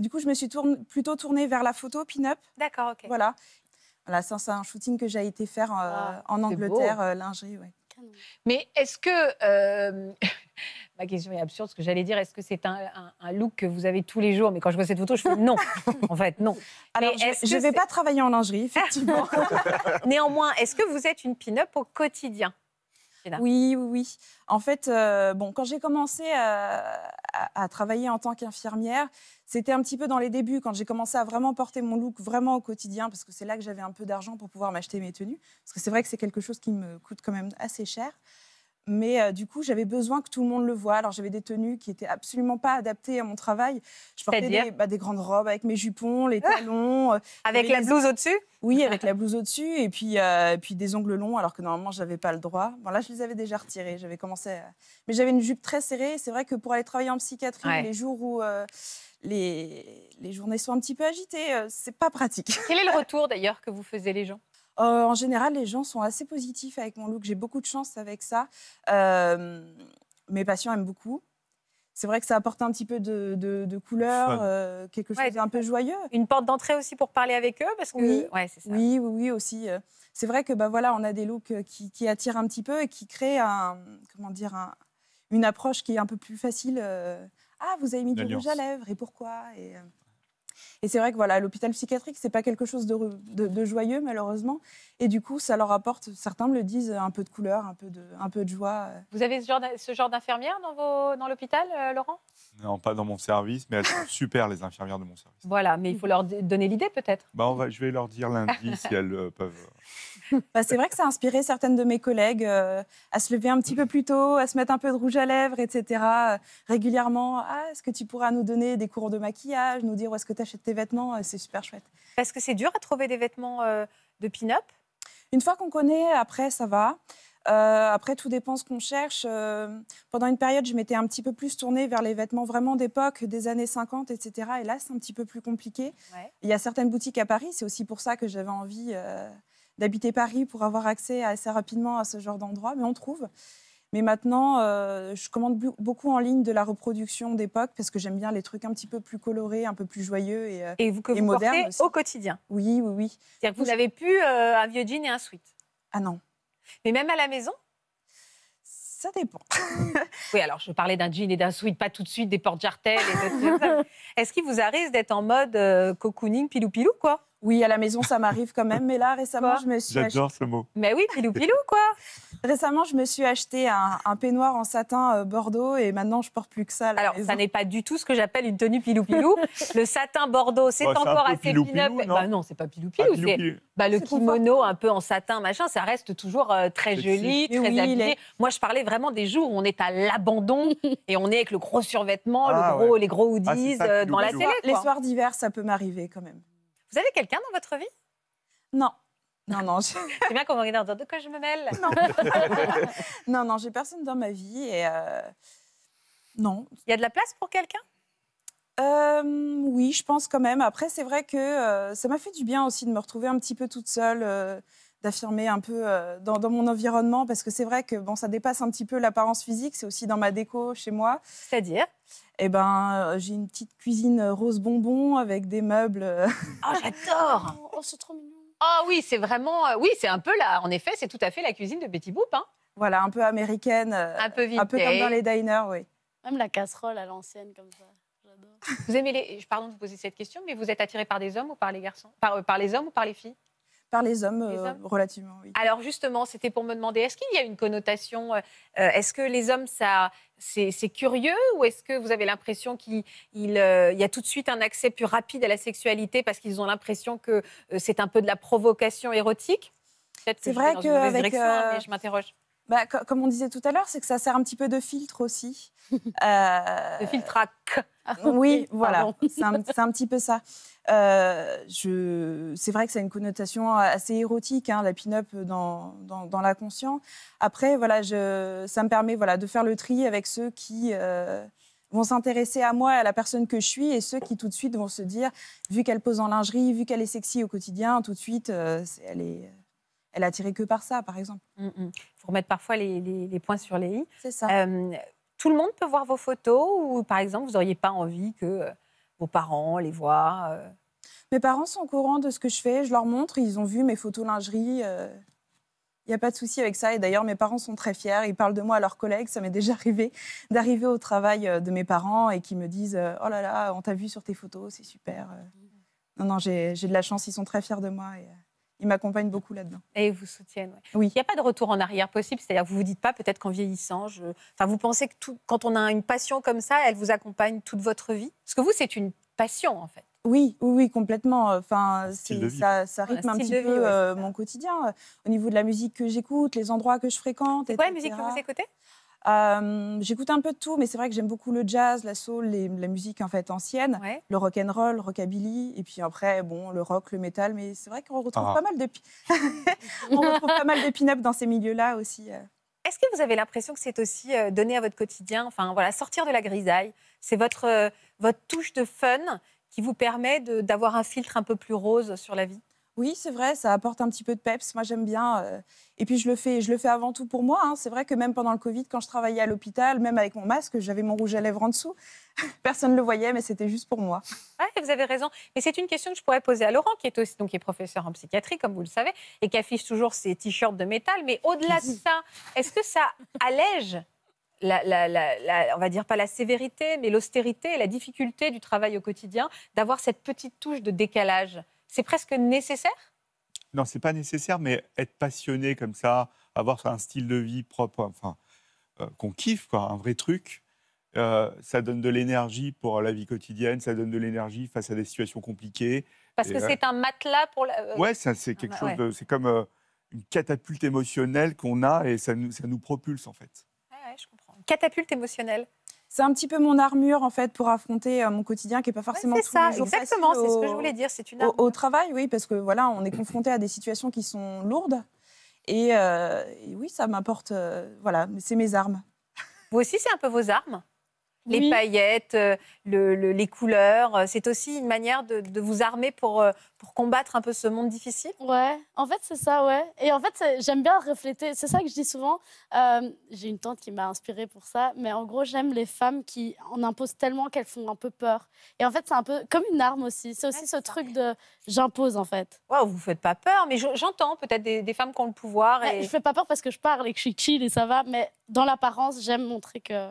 Du coup, je me suis plutôt tournée vers la photo pin-up. D'accord, OK. Voilà. Voilà, c'est un shooting que j'ai été faire en Angleterre, lingerie, ouais. non. Mais est-ce que... ma question est absurde, ce que j'allais dire, est-ce que c'est un look que vous avez tous les jours? Mais quand je vois cette photo, je fais non. En fait, non. Alors, je ne vais pas travailler en lingerie, effectivement. Néanmoins, est-ce que vous êtes une pin-up au quotidien? Oui, oui, oui. En fait, bon, quand j'ai commencé à travailler en tant qu'infirmière, c'était un petit peu dans les débuts, quand j'ai commencé à vraiment porter mon look vraiment au quotidien, parce que c'est là que j'avais un peu d'argent pour pouvoir m'acheter mes tenues, parce que c'est vrai que c'est quelque chose qui me coûte quand même assez cher. Mais du coup, j'avais besoin que tout le monde le voie. Alors, j'avais des tenues qui n'étaient absolument pas adaptées à mon travail. Je portais des grandes robes avec mes jupons, les talons. Avec la blouse au-dessus? Oui, avec la blouse au-dessus et puis des ongles longs, alors que normalement, je n'avais pas le droit. Bon, là, je les avais déjà retirés. J'avais commencé à... Mais j'avais une jupe très serrée. C'est vrai que pour aller travailler en psychiatrie, les jours où... les journées sont un petit peu agitées, c'est pas pratique. Quel est le retour d'ailleurs que vous faisiez les gens? En général, les gens sont assez positifs avec mon look. J'ai beaucoup de chance avec ça. Mes patients aiment beaucoup. C'est vrai que ça apporte un petit peu de couleur, quelque chose d'un peu joyeux. Une porte d'entrée aussi pour parler avec eux, parce que c'est ça. Oui, oui, oui aussi. C'est vrai que voilà, on a des looks qui attirent un petit peu et qui créent un, comment dire, une approche qui est un peu plus facile. Ah, vous avez mis du rouge à lèvres, et pourquoi? Et c'est vrai que voilà, l'hôpital psychiatrique, c'est pas quelque chose de joyeux, malheureusement. Et du coup, ça leur apporte, certains me le disent, un peu de couleur, un peu de joie. Vous avez ce genre d'infirmières dans l'hôpital, Laurent? Non, pas dans mon service, mais elles sont super, les infirmières de mon service. Voilà, mais il faut leur donner l'idée, peut-être. Je vais leur dire lundi si elles peuvent... c'est vrai que ça a inspiré certaines de mes collègues à se lever un petit peu plus tôt, à se mettre un peu de rouge à lèvres, etc. Régulièrement, est-ce que tu pourras nous donner des cours de maquillage, nous dire où est-ce que tu achètes tes vêtements? C'est super chouette. Parce que c'est dur à trouver des vêtements de pin-up? Une fois qu'on connaît, après, ça va. Après, tout dépend ce qu'on cherche. Pendant une période, je m'étais un petit peu plus tournée vers les vêtements vraiment d'époque, des années 50, etc. Et là, c'est un petit peu plus compliqué. Ouais. Il y a certaines boutiques à Paris. C'est aussi pour ça que j'avais envie... d'habiter Paris pour avoir accès assez rapidement à ce genre d'endroit, mais on trouve. Mais maintenant, je commande beaucoup en ligne de la reproduction d'époque parce que j'aime bien les trucs un petit peu plus colorés, un peu plus joyeux et vous modernes portez au quotidien. Oui, oui, oui. C'est-à-dire que vous n'avez plus un vieux jean et un sweat. Ah non. Mais même à la maison? Ça dépend. Oui, alors je parlais d'un jean et d'un sweat, pas tout de suite des porte-jartelles. Est-ce qu'il vous arrive d'être en mode cocooning, pilou-pilou, quoi? Oui, à la maison, ça m'arrive quand même. Mais là, récemment, je me suis... J'adore ce mot. Mais oui, pilou-pilou, quoi. Récemment, je me suis acheté un peignoir en satin bordeaux et maintenant, je ne porte plus que ça à la maison. Ça n'est pas du tout ce que j'appelle une tenue pilou-pilou. Le satin bordeaux, c'est encore assez pin-up. Non, c'est pas pilou-pilou. Le kimono un peu en satin, machin, ça reste toujours très joli, très habillé. Moi, je parlais vraiment des jours où on est à l'abandon et on est avec le gros survêtement, les gros hoodies dans la télé. Les soirs d'hiver, ça peut m'arriver quand même. Vous avez quelqu'un dans votre vie? Non. Non, non. C'est bien qu'on me regarde en disant de quoi je me mêle. Non, non, non, j'ai personne dans ma vie. Et non. Il y a de la place pour quelqu'un? Oui, je pense quand même. Après, c'est vrai que ça m'a fait du bien aussi de me retrouver un petit peu toute seule, d'affirmer un peu dans mon environnement, parce que c'est vrai que bon, ça dépasse un petit peu l'apparence physique, c'est aussi dans ma déco chez moi. C'est-à-dire? Eh ben, j'ai une petite cuisine rose bonbon avec des meubles. Oh, j'adore! Oh, c'est trop mignon. Oh oui, c'est vraiment... Oui, c'est un peu là. En effet, c'est tout à fait la cuisine de Betty Boop. Hein. Voilà, un peu américaine. Un peu vintage. Un peu comme dans les diners, oui. Même la casserole à l'ancienne, comme ça. J'adore. Vous aimez les... Pardon de vous poser cette question, mais vous êtes attirée par des hommes ou par les garçons? Par les hommes ou par les filles? Par les hommes, relativement, oui. Alors justement, c'était pour me demander, est-ce qu'il y a une connotation, est-ce que les hommes, c'est curieux, ou est-ce que vous avez l'impression qu'il y a tout de suite un accès plus rapide à la sexualité parce qu'ils ont l'impression que c'est un peu de la provocation érotique? C'est vrai que avec, mais je m'interroge. Comme on disait tout à l'heure, c'est que ça sert un petit peu de filtre aussi. De filtre à... Oui, voilà, c'est un petit peu ça. C'est vrai que ça a une connotation assez érotique, hein, la pin-up dans l'inconscient. Après, voilà, ça me permet de faire le tri avec ceux qui vont s'intéresser à moi, à la personne que je suis, et ceux qui tout de suite vont se dire, vu qu'elle pose en lingerie, vu qu'elle est sexy au quotidien, tout de suite, elle est attirée que par ça, par exemple. Il faut remettre parfois les points sur les i. C'est ça. Tout le monde peut voir vos photos ou, par exemple, vous n'auriez pas envie que vos parents les voient? Mes parents sont au courant de ce que je fais. Je leur montre. Ils ont vu mes photos lingerie. Il n'y a pas de souci avec ça. Et d'ailleurs, mes parents sont très fiers. Ils parlent de moi à leurs collègues. Ça m'est déjà arrivé d'arriver au travail de mes parents et qu'ils me disent « Oh là là, on t'a vu sur tes photos, c'est super. » Non, non, j'ai de la chance. Ils sont très fiers de moi. Et ils m'accompagnent beaucoup là-dedans. Et ils vous soutiennent. Ouais. Oui. Il n'y a pas de retour en arrière possible. C'est-à-dire que vous ne vous dites pas peut-être qu'en vieillissant, Enfin, vous pensez que quand on a une passion comme ça, elle vous accompagne toute votre vie? Parce que vous, c'est une passion, en fait. Oui, oui, oui, complètement. Enfin, ça rythme un petit peu mon quotidien. Au niveau de la musique que j'écoute, les endroits que je fréquente, etc. Ouais, musique que vous écoutez? J'écoute un peu de tout, mais c'est vrai que j'aime beaucoup le jazz, la soul, la musique en fait ancienne, le rock and roll, le rockabilly, et puis après bon le rock, le métal, mais c'est vrai qu'on retrouve pas mal de pin-up dans ces milieux-là aussi. Est-ce que vous avez l'impression que c'est aussi donné à votre quotidien, enfin voilà, sortir de la grisaille, c'est votre touche de fun qui vous permet d'avoir un filtre un peu plus rose sur la vie? Oui, c'est vrai, ça apporte un petit peu de peps. Moi, j'aime bien. Et puis, je le fais avant tout pour moi. Hein. C'est vrai que même pendant le Covid, quand je travaillais à l'hôpital, même avec mon masque, j'avais mon rouge à lèvres en dessous. Personne ne le voyait, mais c'était juste pour moi. Oui, vous avez raison. Mais c'est une question que je pourrais poser à Laurent, qui est aussi donc, professeur en psychiatrie, comme vous le savez, et qui affiche toujours ses t-shirts de métal. Mais au-delà de ça, est-ce que ça allège on va dire pas la sévérité, mais l'austérité et la difficulté du travail au quotidien, d'avoir cette petite touche de décalage? C'est presque nécessaire? Non, c'est pas nécessaire, mais être passionné comme ça, avoir un style de vie propre, enfin, qu'on kiffe, quoi, un vrai truc, ça donne de l'énergie pour la vie quotidienne, ça donne de l'énergie face à des situations compliquées. Parce que c'est un matelas pour la... Oui, c'est quelque chose de... C'est comme une catapulte émotionnelle qu'on a et ça nous propulse, en fait. Oui, je comprends. Catapulte émotionnelle. C'est un petit peu mon armure en fait pour affronter mon quotidien qui n'est pas forcément tous les jours facile. Exactement, c'est ce que je voulais dire, c'est une armure. Au travail, oui, parce que voilà, on est confronté à des situations qui sont lourdes et oui, ça m'apporte, voilà, c'est mes armes. Vous aussi, c'est un peu vos armes? Oui. Les paillettes, les couleurs, c'est aussi une manière de vous armer pour combattre un peu ce monde difficile? Ouais, en fait c'est ça, ouais. Et en fait j'aime bien refléter, c'est ça que je dis souvent, j'ai une tante qui m'a inspirée pour ça, mais en gros j'aime les femmes qui en imposent tellement qu'elles font un peu peur. Et en fait c'est un peu comme une arme aussi, c'est aussi truc de j'impose en fait. Waouh, vous ne faites pas peur, mais j'entends peut-être des femmes qui ont le pouvoir. Et... Je ne fais pas peur parce que je parle et que je suis chill et ça va, mais dans l'apparence j'aime montrer que...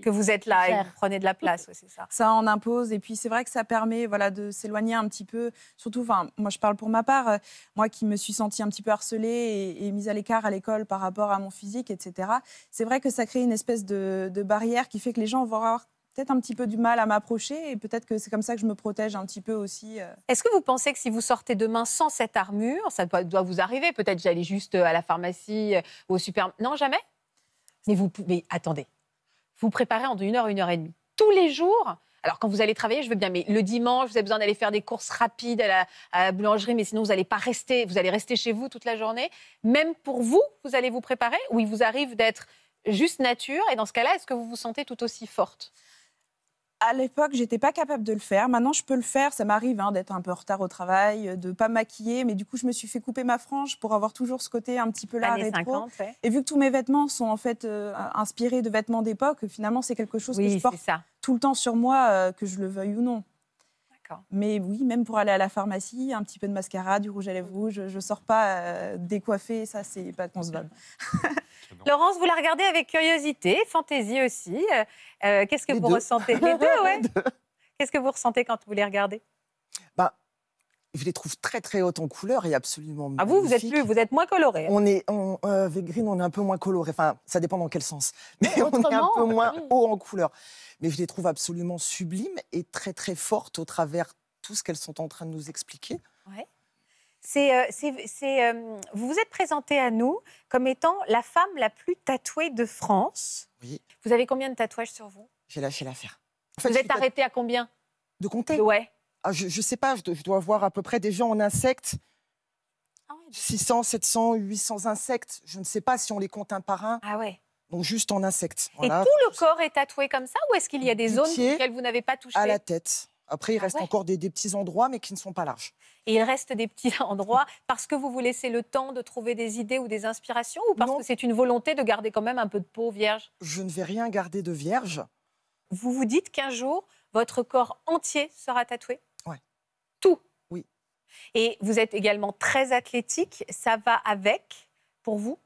Que vous êtes là et que vous prenez de la place, ouais, c'est ça. Ça en impose et puis c'est vrai que ça permet voilà, de s'éloigner un petit peu. Surtout, enfin, moi je parle pour ma part, moi qui me suis sentie un petit peu harcelée et mise à l'écart à l'école par rapport à mon physique, etc. C'est vrai que ça crée une espèce de barrière qui fait que les gens vont avoir peut-être un petit peu du mal à m'approcher et peut-être que c'est comme ça que je me protège un petit peu aussi. Est-ce que vous pensez que si vous sortez demain sans cette armure, ça doit vous arriver? Peut-être j'allais juste à la pharmacie ou au supermarché. Non, jamais? Mais attendez. Vous préparez en 1 heure, 1 heure et demie. Tous les jours. Alors, quand vous allez travailler, je veux bien, mais le dimanche, vous avez besoin d'aller faire des courses rapides à la boulangerie, mais sinon, vous n'allez pas rester. Vous allez rester chez vous toute la journée. Même pour vous, vous allez vous préparer ou il vous arrive d'être juste nature? Et dans ce cas-là, est-ce que vous vous sentez tout aussi forte? À l'époque, je n'étais pas capable de le faire. Maintenant, je peux le faire. Ça m'arrive hein, d'être un peu en retard au travail, de ne pas maquiller. Mais du coup, je me suis fait couper ma frange pour avoir toujours ce côté un petit peu là, rétro. Et vu que tous mes vêtements sont en fait inspirés de vêtements d'époque, finalement, c'est quelque chose que je porte tout le temps sur moi, que je le veuille ou non. Mais oui, même pour aller à la pharmacie, un petit peu de mascara, du rouge à lèvres rouge, je ne sors pas décoiffée, ça, c'est pas concevable. Laurence, vous la regardez avec curiosité, fantaisie aussi. Qu'est-ce que vous ressentez? Les deux, ouais. Qu'est-ce que vous ressentez quand vous les regardez? Je les trouve très, très hautes en couleur et absolument magnifiques. Ah, vous êtes moins coloré. Avec Green, on est un peu moins coloré. Enfin, ça dépend dans quel sens. Mais on est un peu moins haut en couleur. Mais je les trouve absolument sublimes et très, très fortes au travers tout ce qu'elles sont en train de nous expliquer. Ouais. Vous vous êtes présentée à nous comme étant la femme la plus tatouée de France. Oui. Vous avez combien de tatouages sur vous? J'ai lâché l'affaire. En fait, vous êtes arrêtée à combien? De compter? Ouais. Ah, je sais pas, je dois voir à peu près des gens en insectes, 600, 700, 800 insectes. Je ne sais pas si on les compte un par un. Ah ouais. Donc juste en insectes. Voilà. Et tout le corps est tatoué comme ça ou est-ce qu'il y a des zones auxquelles vous n'avez pas touché? À la tête. Après, il reste encore des petits endroits, mais qui ne sont pas larges. Et il reste des petits endroits parce que vous vous laissez le temps de trouver des idées ou des inspirations ou parce que c'est une volonté de garder quand même un peu de peau vierge? Je ne vais rien garder de vierge. Vous vous dites qu'un jour, votre corps entier sera tatoué? Tout. Oui. Et vous êtes également très athlétique, ça va avec pour vous?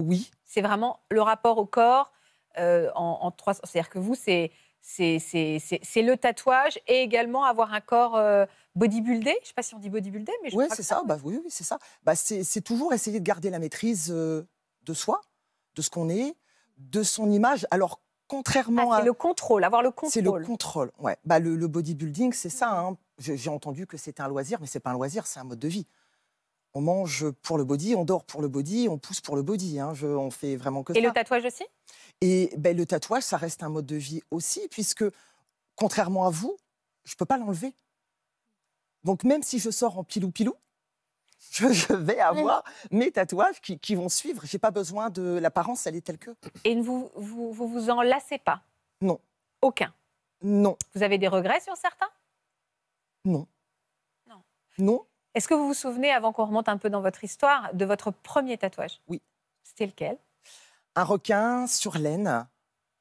Oui. C'est vraiment le rapport au corps en trois... C'est-à-dire que vous, c'est le tatouage et également avoir un corps bodybuildé. Je ne sais pas si on dit bodybuildé, mais je crois que ça. Bah, oui, c'est ça. Bah, c'est toujours essayer de garder la maîtrise de soi, de ce qu'on est, de son image. Alors, contrairement à... C'est le contrôle, avoir le contrôle. C'est le contrôle, ouais. Bah, le bodybuilding, c'est ça. Hein. J'ai entendu que c'était un loisir, mais ce n'est pas un loisir, c'est un mode de vie. On mange pour le body, on dort pour le body, on pousse pour le body. Hein. On fait vraiment que ça. Et le tatouage aussi? Et ben, le tatouage, ça reste un mode de vie aussi, puisque, contrairement à vous, je ne peux pas l'enlever. Donc, même si je sors en pilou-pilou, je vais avoir mes tatouages qui vont suivre. Je n'ai pas besoin de... L'apparence, elle est telle que. Et vous en lassez pas? Non. Aucun? Non. Vous avez des regrets sur certains? Non. Non. Non. Est-ce que vous vous souvenez, avant qu'on remonte un peu dans votre histoire, de votre premier tatouage? Oui. C'était lequel? Un requin sur laine.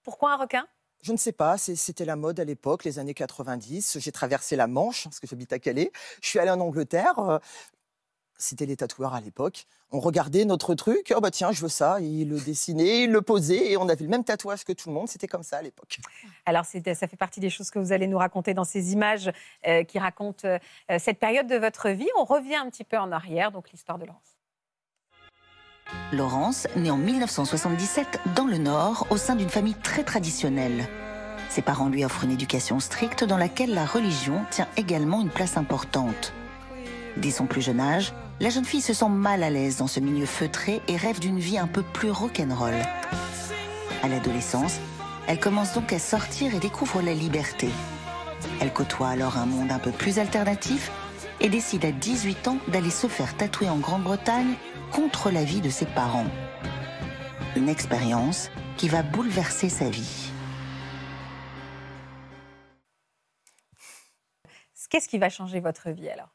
Pourquoi un requin? Je ne sais pas, c'était la mode à l'époque, les années 90. J'ai traversé la Manche, parce que j'habite à Calais. Je suis allée en Angleterre. C'était les tatoueurs à l'époque. On regardait notre truc. Oh bah tiens, je veux ça. Ils le dessinaient, ils le posaient. Et on avait le même tatouage que tout le monde. C'était comme ça à l'époque. Alors, ça fait partie des choses que vous allez nous raconter dans ces images qui racontent cette période de votre vie. On revient un petit peu en arrière, donc l'histoire de Laurence. Laurence, née en 1977 dans le Nord, au sein d'une famille très traditionnelle. Ses parents lui offrent une éducation stricte dans laquelle la religion tient également une place importante. Dès son plus jeune âge, la jeune fille se sent mal à l'aise dans ce milieu feutré et rêve d'une vie un peu plus rock'n'roll. À l'adolescence, elle commence donc à sortir et découvre la liberté. Elle côtoie alors un monde un peu plus alternatif et décide à 18 ans d'aller se faire tatouer en Grande-Bretagne contre l'avis de ses parents. Une expérience qui va bouleverser sa vie. Qu'est-ce qui va changer votre vie alors?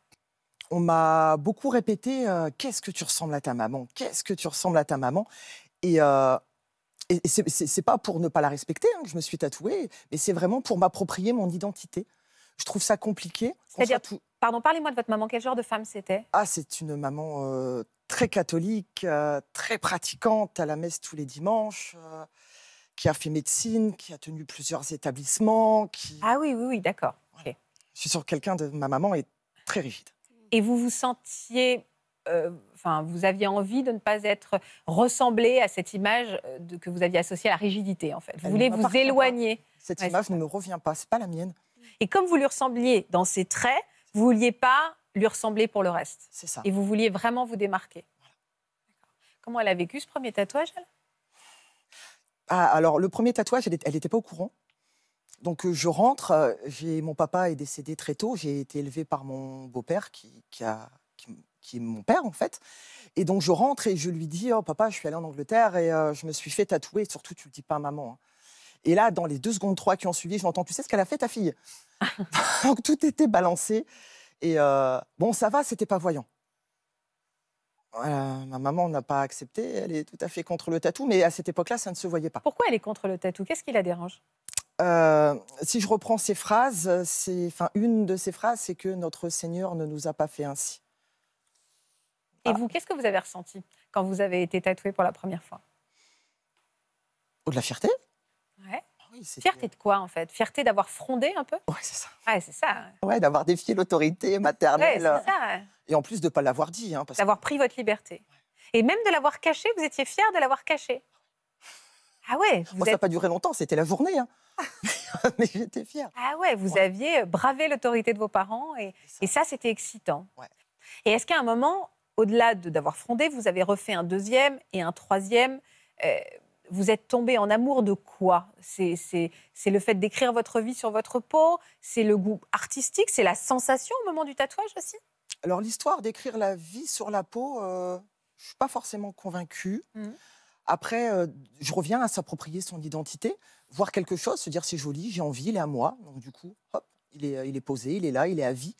On m'a beaucoup répété « Qu'est-ce que tu ressembles à ta maman ? Qu'est-ce que tu ressembles à ta maman ?» Et c'est pas pour ne pas la respecter hein, que je me suis tatouée, mais c'est vraiment pour m'approprier mon identité. Je trouve ça compliqué. C'est-à-dire, pardon, parlez-moi de votre maman. Quel genre de femme c'était? Ah, c'est une maman très catholique, très pratiquante, à la messe tous les dimanches, qui a fait médecine, qui a tenu plusieurs établissements. Qui... Ah oui, oui, oui, d'accord. Voilà. Okay. Je suis sur quelqu'un de... Ma maman est très rigide. Et vous vous sentiez... Enfin, vous aviez envie de ne pas être ressemblée à cette image que vous aviez associée à la rigidité, en fait. Vous voulez vous éloigner. Cette image ne me revient pas, c'est pas la mienne. Et comme vous lui ressembliez dans ses traits, vous ne vouliez pas lui ressembler pour le reste. C'est ça. Et vous vouliez vraiment vous démarquer. Voilà. Comment elle a vécu ce premier tatouage, elle? Ah, alors, le premier tatouage, elle n'était pas au courant. Donc, je rentre. Mon papa est décédé très tôt. J'ai été élevée par mon beau-père, qui est mon père, en fait. Et donc, je rentre et je lui dis, « Oh, papa, je suis allée en Angleterre et je me suis fait tatouer. » Surtout, tu ne le dis pas à maman. Hein. Et là, dans les 2 secondes 3 qui ont suivi, je l'entends, tu sais ce qu'elle a fait, ta fille? Donc tout était balancé. Et bon, ça va, c'était pas voyant. Voilà, ma maman n'a pas accepté, elle est tout à fait contre le tatou, mais à cette époque-là, ça ne se voyait pas. Pourquoi elle est contre le tatou? Qu'est-ce qui la dérange? Si je reprends ces phrases, une de ces phrases, c'est que notre Seigneur ne nous a pas fait ainsi. Et vous, qu'est-ce que vous avez ressenti quand vous avez été tatouée pour la première fois? De la fierté. Ouais. Oui, fierté de quoi, en fait? Fierté d'avoir frondé un peu? Oui, c'est ça. Ouais, c'est ça. Ouais, d'avoir défié l'autorité maternelle. Ouais, c'est ça, ouais. Et en plus de ne pas l'avoir dit. Hein, d'avoir pris votre liberté. Ouais. Et même de l'avoir caché, vous étiez fière de l'avoir caché. Ah ouais, vous... Moi, ça n'a pas duré longtemps, c'était la journée. Hein. Mais j'étais fière. Ah ouais, vous aviez bravé l'autorité de vos parents et ça, c'était excitant. Ouais. Et est-ce qu'à un moment, au-delà d'avoir frondé, vous avez refait un deuxième et un troisième? Vous êtes tombée en amour de quoi? C'est le fait d'écrire votre vie sur votre peau? C'est le goût artistique? C'est la sensation au moment du tatouage aussi? Alors, l'histoire d'écrire la vie sur la peau, je ne suis pas forcément convaincue. Après, je reviens à s'approprier son identité, voir quelque chose, se dire c'est joli, j'ai envie, il est à moi. Donc, du coup, hop, il est posé, il est là, il est à vie.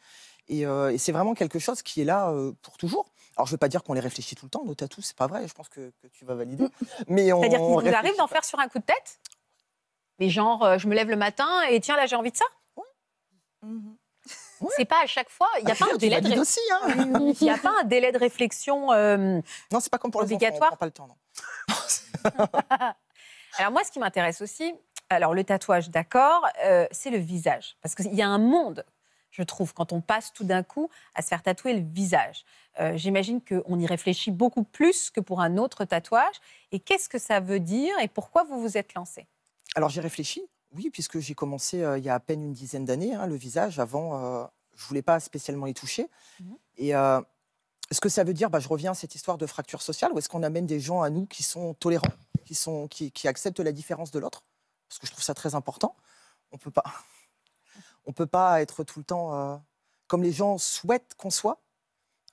Et c'est vraiment quelque chose qui est là pour toujours. Alors, je ne veux pas dire qu'on les réfléchit tout le temps, nos tatous, c'est pas vrai, je pense que tu vas valider. C'est-à-dire qu'il vous arrive d'en faire sur un coup de tête? Mais genre, je me lève le matin et tiens, là, j'ai envie de ça? Oui. Ouais. C'est pas à chaque fois. Il n'y a pas un délai de aussi, hein. Il n'y a pas un délai de réflexion. Non, c'est pas comme pour les enfants. On prend pas le temps. Non. Alors moi, ce qui m'intéresse aussi, alors le tatouage, d'accord, c'est le visage, parce qu'il y a un monde. Je trouve, quand on passe tout d'un coup à se faire tatouer le visage. J'imagine qu'on y réfléchit beaucoup plus que pour un autre tatouage. Et qu'est-ce que ça veut dire et pourquoi vous vous êtes lancée? Alors, j'y réfléchis, oui, puisque j'ai commencé il y a à peine une dizaine d'années, hein, le visage. Avant, je ne voulais pas spécialement les toucher. Et ce que ça veut dire, je reviens à cette histoire de fracture sociale, où est-ce qu'on amène des gens à nous qui sont tolérants, qui acceptent la différence de l'autre? Parce que je trouve ça très important. On ne peut pas être tout le temps comme les gens souhaitent qu'on soit.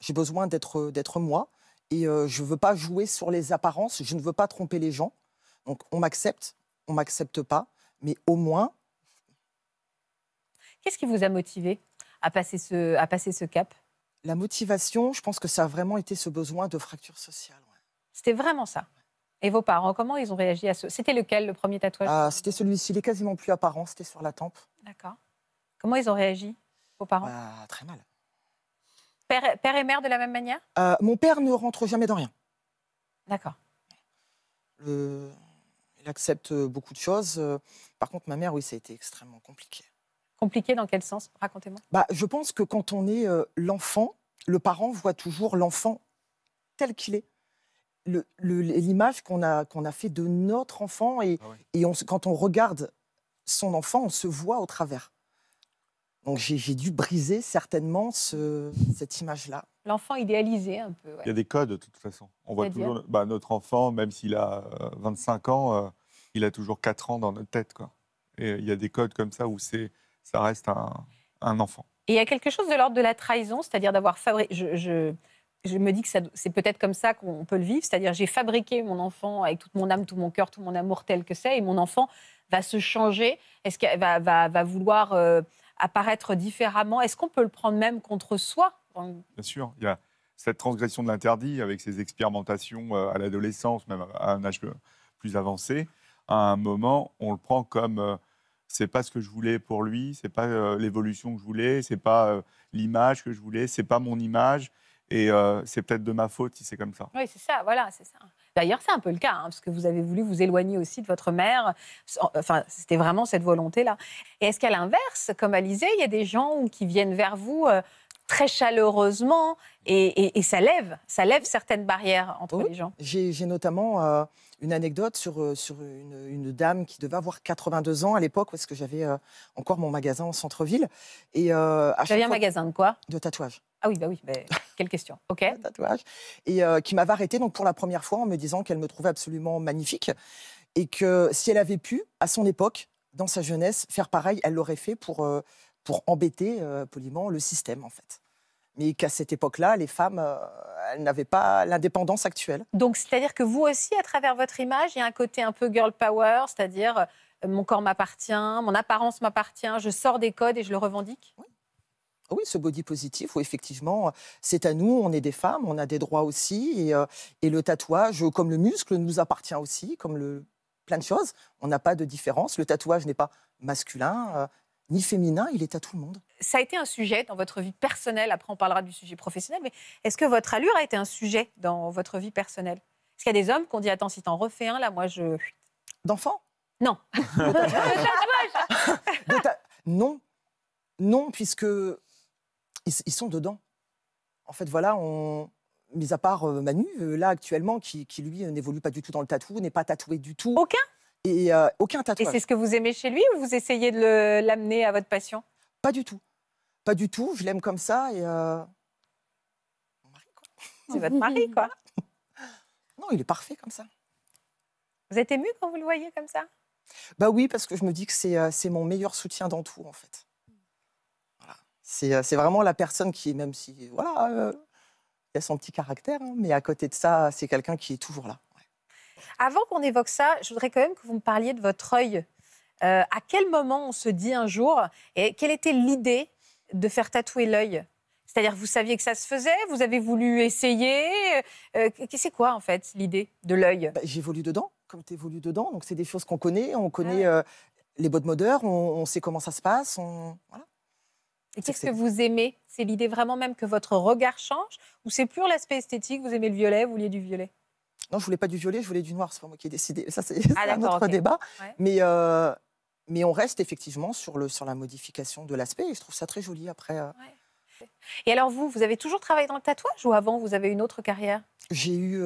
J'ai besoin d'être moi. Et je ne veux pas jouer sur les apparences. Je ne veux pas tromper les gens. Donc, on m'accepte, on ne m'accepte pas. Mais au moins... Qu'est-ce qui vous a motivé à passer ce cap? La motivation, je pense que ça a vraiment été ce besoin de fracture sociale. Ouais. C'était vraiment ça. Et vos parents, comment ils ont réagi à ce... C'était lequel, le premier tatouage? C'était celui-ci. Il n'est quasiment plus apparent. C'était sur la tempe. D'accord. Comment ils ont réagi, vos parents? Très mal. Père et mère de la même manière? Mon père ne rentre jamais dans rien. D'accord. Il accepte beaucoup de choses. Par contre, ma mère, oui, ça a été extrêmement compliqué. Compliqué dans quel sens? Racontez-moi. Je pense que quand on est l'enfant, le parent voit toujours l'enfant tel qu'il est. L'image qu'on a fait de notre enfant. Et, quand on regarde son enfant, on se voit au travers. Donc j'ai dû briser certainement cette image-là. L'enfant idéalisé un peu. Ouais. Il y a des codes de toute façon. On voit toujours notre enfant, même s'il a 25 ans, il a toujours 4 ans dans notre tête, quoi. Et il y a des codes comme ça où ça reste un enfant. Et il y a quelque chose de l'ordre de la trahison, c'est-à-dire d'avoir fabriqué... Je me dis que c'est peut-être comme ça qu'on peut le vivre, c'est-à-dire j'ai fabriqué mon enfant avec toute mon âme, tout mon cœur, tout mon amour tel que c'est, et mon enfant va se changer, est-ce qu'il va vouloir... apparaître différemment. Est-ce qu'on peut le prendre même contre soi? Bien sûr. Il y a cette transgression de l'interdit avec ces expérimentations à l'adolescence, même à un âge plus avancé. À un moment, on le prend comme c'est pas ce que je voulais pour lui, c'est pas l'évolution que je voulais, c'est pas l'image que je voulais, c'est pas mon image et c'est peut-être de ma faute si c'est comme ça. Oui, c'est ça. Voilà, c'est ça. D'ailleurs, c'est un peu le cas, hein, parce que vous avez voulu vous éloigner aussi de votre mère. Enfin, c'était vraiment cette volonté-là. Et est-ce qu'à l'inverse, comme Alizé, il y a des gens qui viennent vers vous très chaleureusement et ça lève certaines barrières entre les gens? J'ai notamment une anecdote sur une dame qui devait avoir 82 ans à l'époque, parce que j'avais encore mon magasin en centre-ville. Et j'avais un magasin de quoi? De tatouage. Ah oui, quelle question. OK. Tatouage. Et qui m'avait arrêtée donc, pour la première fois en me disant qu'elle me trouvait absolument magnifique et que si elle avait pu, à son époque, dans sa jeunesse, faire pareil, elle l'aurait fait pour embêter poliment le système, en fait. Mais qu'à cette époque-là, les femmes, elles n'avaient pas l'indépendance actuelle. Donc, c'est-à-dire que vous aussi, à travers votre image, il y a un côté un peu girl power, c'est-à-dire mon corps m'appartient, mon apparence m'appartient, je sors des codes et je le revendique? Oui. Oui, ce body positif où effectivement, c'est à nous, on est des femmes, on a des droits aussi. Et le tatouage, comme le muscle, nous appartient aussi, comme plein de choses. On n'a pas de différence. Le tatouage n'est pas masculin ni féminin, il est à tout le monde. Ça a été un sujet dans votre vie personnelle. Après, on parlera du sujet professionnel. Mais est-ce que votre allure a été un sujet dans votre vie personnelle? Est-ce qu'il y a des hommes qui ont dit « Attends, si t'en refais un, là, moi, je... » D'enfant? Non. Le tatouage. Non. Non, puisque... Ils sont dedans. En fait, voilà, mis à part Manu, là, actuellement, qui lui, n'évolue pas du tout dans le tatou, n'est pas tatoué du tout. Aucun? Et aucun tatouage. Et c'est ce que vous aimez chez lui ou vous essayez de l'amener à votre passion? Pas du tout. Pas du tout, je l'aime comme ça et... Mon mari, quoi. C'est votre mari, quoi. Non, il est parfait comme ça. Vous êtes émue quand vous le voyez comme ça? Oui, parce que je me dis que c'est mon meilleur soutien dans tout, en fait. C'est vraiment la personne qui, même si, voilà, il a son petit caractère, hein, mais à côté de ça, c'est quelqu'un qui est toujours là. Ouais. Avant qu'on évoque ça, je voudrais quand même que vous me parliez de votre œil. À quel moment on se dit un jour, et quelle était l'idée de faire tatouer l'œil? C'est-à-dire, vous saviez que ça se faisait, vous avez voulu essayer. C'est quoi, en fait, l'idée de l'œil? J'évolue dedans, comme tu évolues dedans. Donc, c'est des choses qu'on connaît. On connaît les bodes modeurs, on sait comment ça se passe. Voilà. Et qu'est-ce que vous aimez? C'est l'idée vraiment même que votre regard change? Ou c'est pur l'aspect esthétique? Vous aimez le violet, vous vouliez du violet? Non, je voulais pas du violet, je voulais du noir. C'est pas moi qui ai décidé. Ça, c'est un autre débat. Ouais. Mais on reste effectivement sur la modification de l'aspect. Et je trouve ça très joli après. Ouais. Et alors vous, vous avez toujours travaillé dans le tatouage ou avant, vous avez une autre carrière? J'ai eu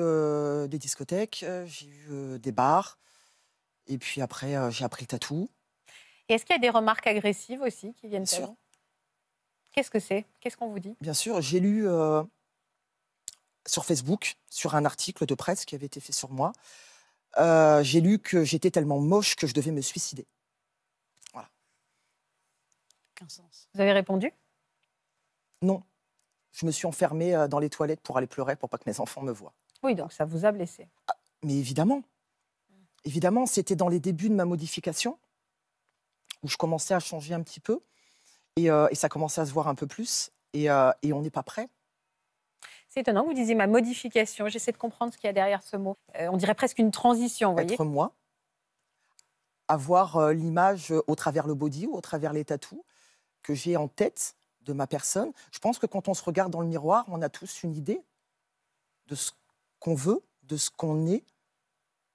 des discothèques, j'ai eu des bars. Et puis après, j'ai appris le tatou. Et est-ce qu'il y a des remarques agressives aussi qui viennent de vous? Qu'est-ce que c'est? Qu'est-ce qu'on vous dit? Bien sûr, j'ai lu sur Facebook, sur un article de presse qui avait été fait sur moi, j'ai lu que j'étais tellement moche que je devais me suicider. Voilà. Aucun sens. Vous avez répondu? Non. Je me suis enfermée dans les toilettes pour aller pleurer pour pas que mes enfants me voient. Oui, donc ça vous a blessé. Ah, mais évidemment. Évidemment, c'était dans les débuts de ma modification, où je commençais à changer un petit peu, et ça commençait à se voir un peu plus, et on n'est pas prêt. C'est étonnant que vous disiez ma modification, j'essaie de comprendre ce qu'il y a derrière ce mot. On dirait presque une transition, vous voyez. Être moi, avoir l'image au travers le body ou au travers les tatous que j'ai en tête de ma personne. Je pense que quand on se regarde dans le miroir, on a tous une idée de ce qu'on veut, de ce qu'on est,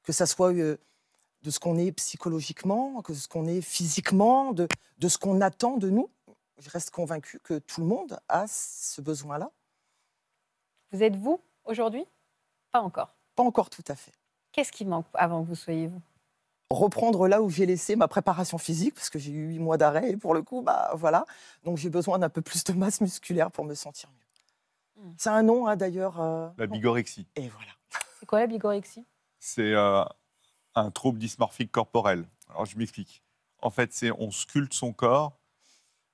que ça soit de ce qu'on est psychologiquement, que ce qu'on est physiquement, de ce qu'on attend de nous. Je reste convaincue que tout le monde a ce besoin-là. Vous êtes vous aujourd'hui? Pas encore. Pas encore tout à fait. Qu'est-ce qui manque avant que vous soyez vous? Reprendre là où j'ai laissé ma préparation physique, parce que j'ai eu 8 mois d'arrêt et pour le coup, bah voilà. Donc j'ai besoin d'un peu plus de masse musculaire pour me sentir mieux. Mmh. C'est un nom hein, d'ailleurs. La bigorexie. Et voilà. C'est quoi la bigorexie? C'est un trouble dysmorphique corporel. Alors, je m'explique. En fait, on sculpte son corps.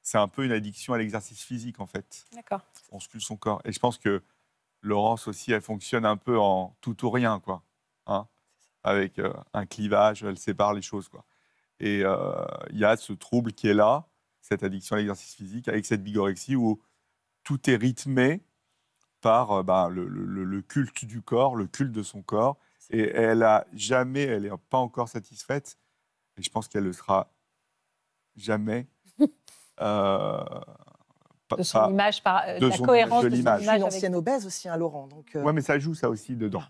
C'est un peu une addiction à l'exercice physique, en fait. D'accord. On sculpte son corps. Et je pense que Laurence aussi, elle fonctionne un peu en tout ou rien, quoi. Hein, avec un clivage, elle sépare les choses, quoi. Et il y a ce trouble qui est là, cette addiction à l'exercice physique, avec cette bigorexie où tout est rythmé par le culte du corps, le culte de son corps. Et elle a jamais, elle n'est pas encore satisfaite. Et je pense qu'elle ne sera jamais. De son image, de la cohérence de l'image. Je suis une ancienne obèse aussi, hein, Laurent. Oui, mais ça joue ça aussi dedans.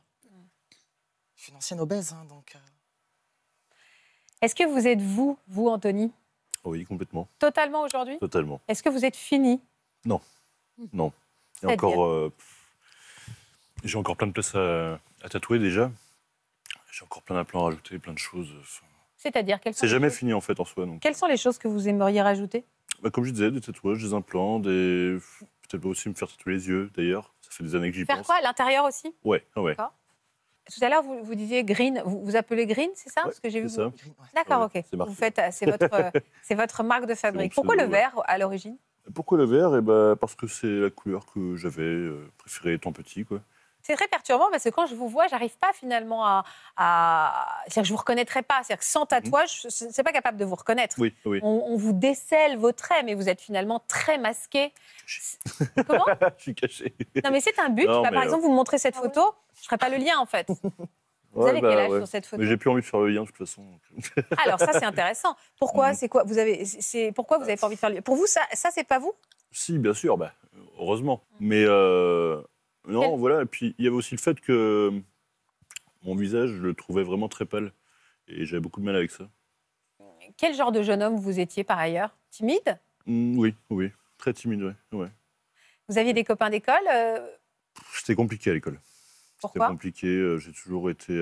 Je suis une ancienne obèse. Hein, donc, Est-ce que vous êtes vous, Anthony? Oui, complètement. Totalement aujourd'hui? Totalement. Est-ce que vous êtes fini? Non. Non. Et encore. J'ai encore plein de place à tatouer déjà. J'ai encore plein d'implants à rajouter, plein de choses. Enfin, c'est-à-dire quelles sont jamais fini en fait en soi. Donc. Quelles sont les choses que vous aimeriez rajouter? Bah, comme je disais, des tatouages, des implants, des... peut-être aussi me faire tatouer les yeux d'ailleurs. Ça fait des années que j'y pense. Faire quoi? À l'intérieur aussi? Ouais, ouais. Tout à l'heure, vous disiez green. Vous appelez green, c'est ça? Ouais, parce que j'ai vu. Vous... D'accord, ouais, ok. Vous faites, c'est votre marque de fabrique. Bon, pourquoi le vert à l'origine? Pourquoi le vert? Eh ben, parce que c'est la couleur que j'avais préférée étant petit, quoi. C'est très perturbant parce que quand je vous vois, j'arrive pas finalement c'est-à-dire que je vous reconnaîtrai pas. C'est-à-dire que sans tatouage, c'est pas capable de vous reconnaître. Oui, oui. On vous décèle vos traits, mais vous êtes finalement très masqué. Comment? Je suis caché. Non, mais c'est un but. Non, par exemple, vous me montrez cette photo, je ferai pas le lien en fait. Vous avez quel âge sur cette photo? J'ai plus envie de faire le lien de toute façon. Donc... Alors ça, c'est intéressant. Pourquoi? C'est quoi? Vous avez pourquoi vous avez pas envie de faire le lien? Pour vous, ça c'est pas vous? Si, bien sûr. Bah, heureusement. Mais non, voilà. Et puis, il y avait aussi le fait que mon visage, je le trouvais vraiment très pâle. Et j'avais beaucoup de mal avec ça. Quel genre de jeune homme vous étiez, par ailleurs? Timide? Oui, oui. Très timide, oui. Ouais. Vous aviez des copains d'école? C'était compliqué à l'école. Pourquoi? C'était compliqué. J'ai toujours été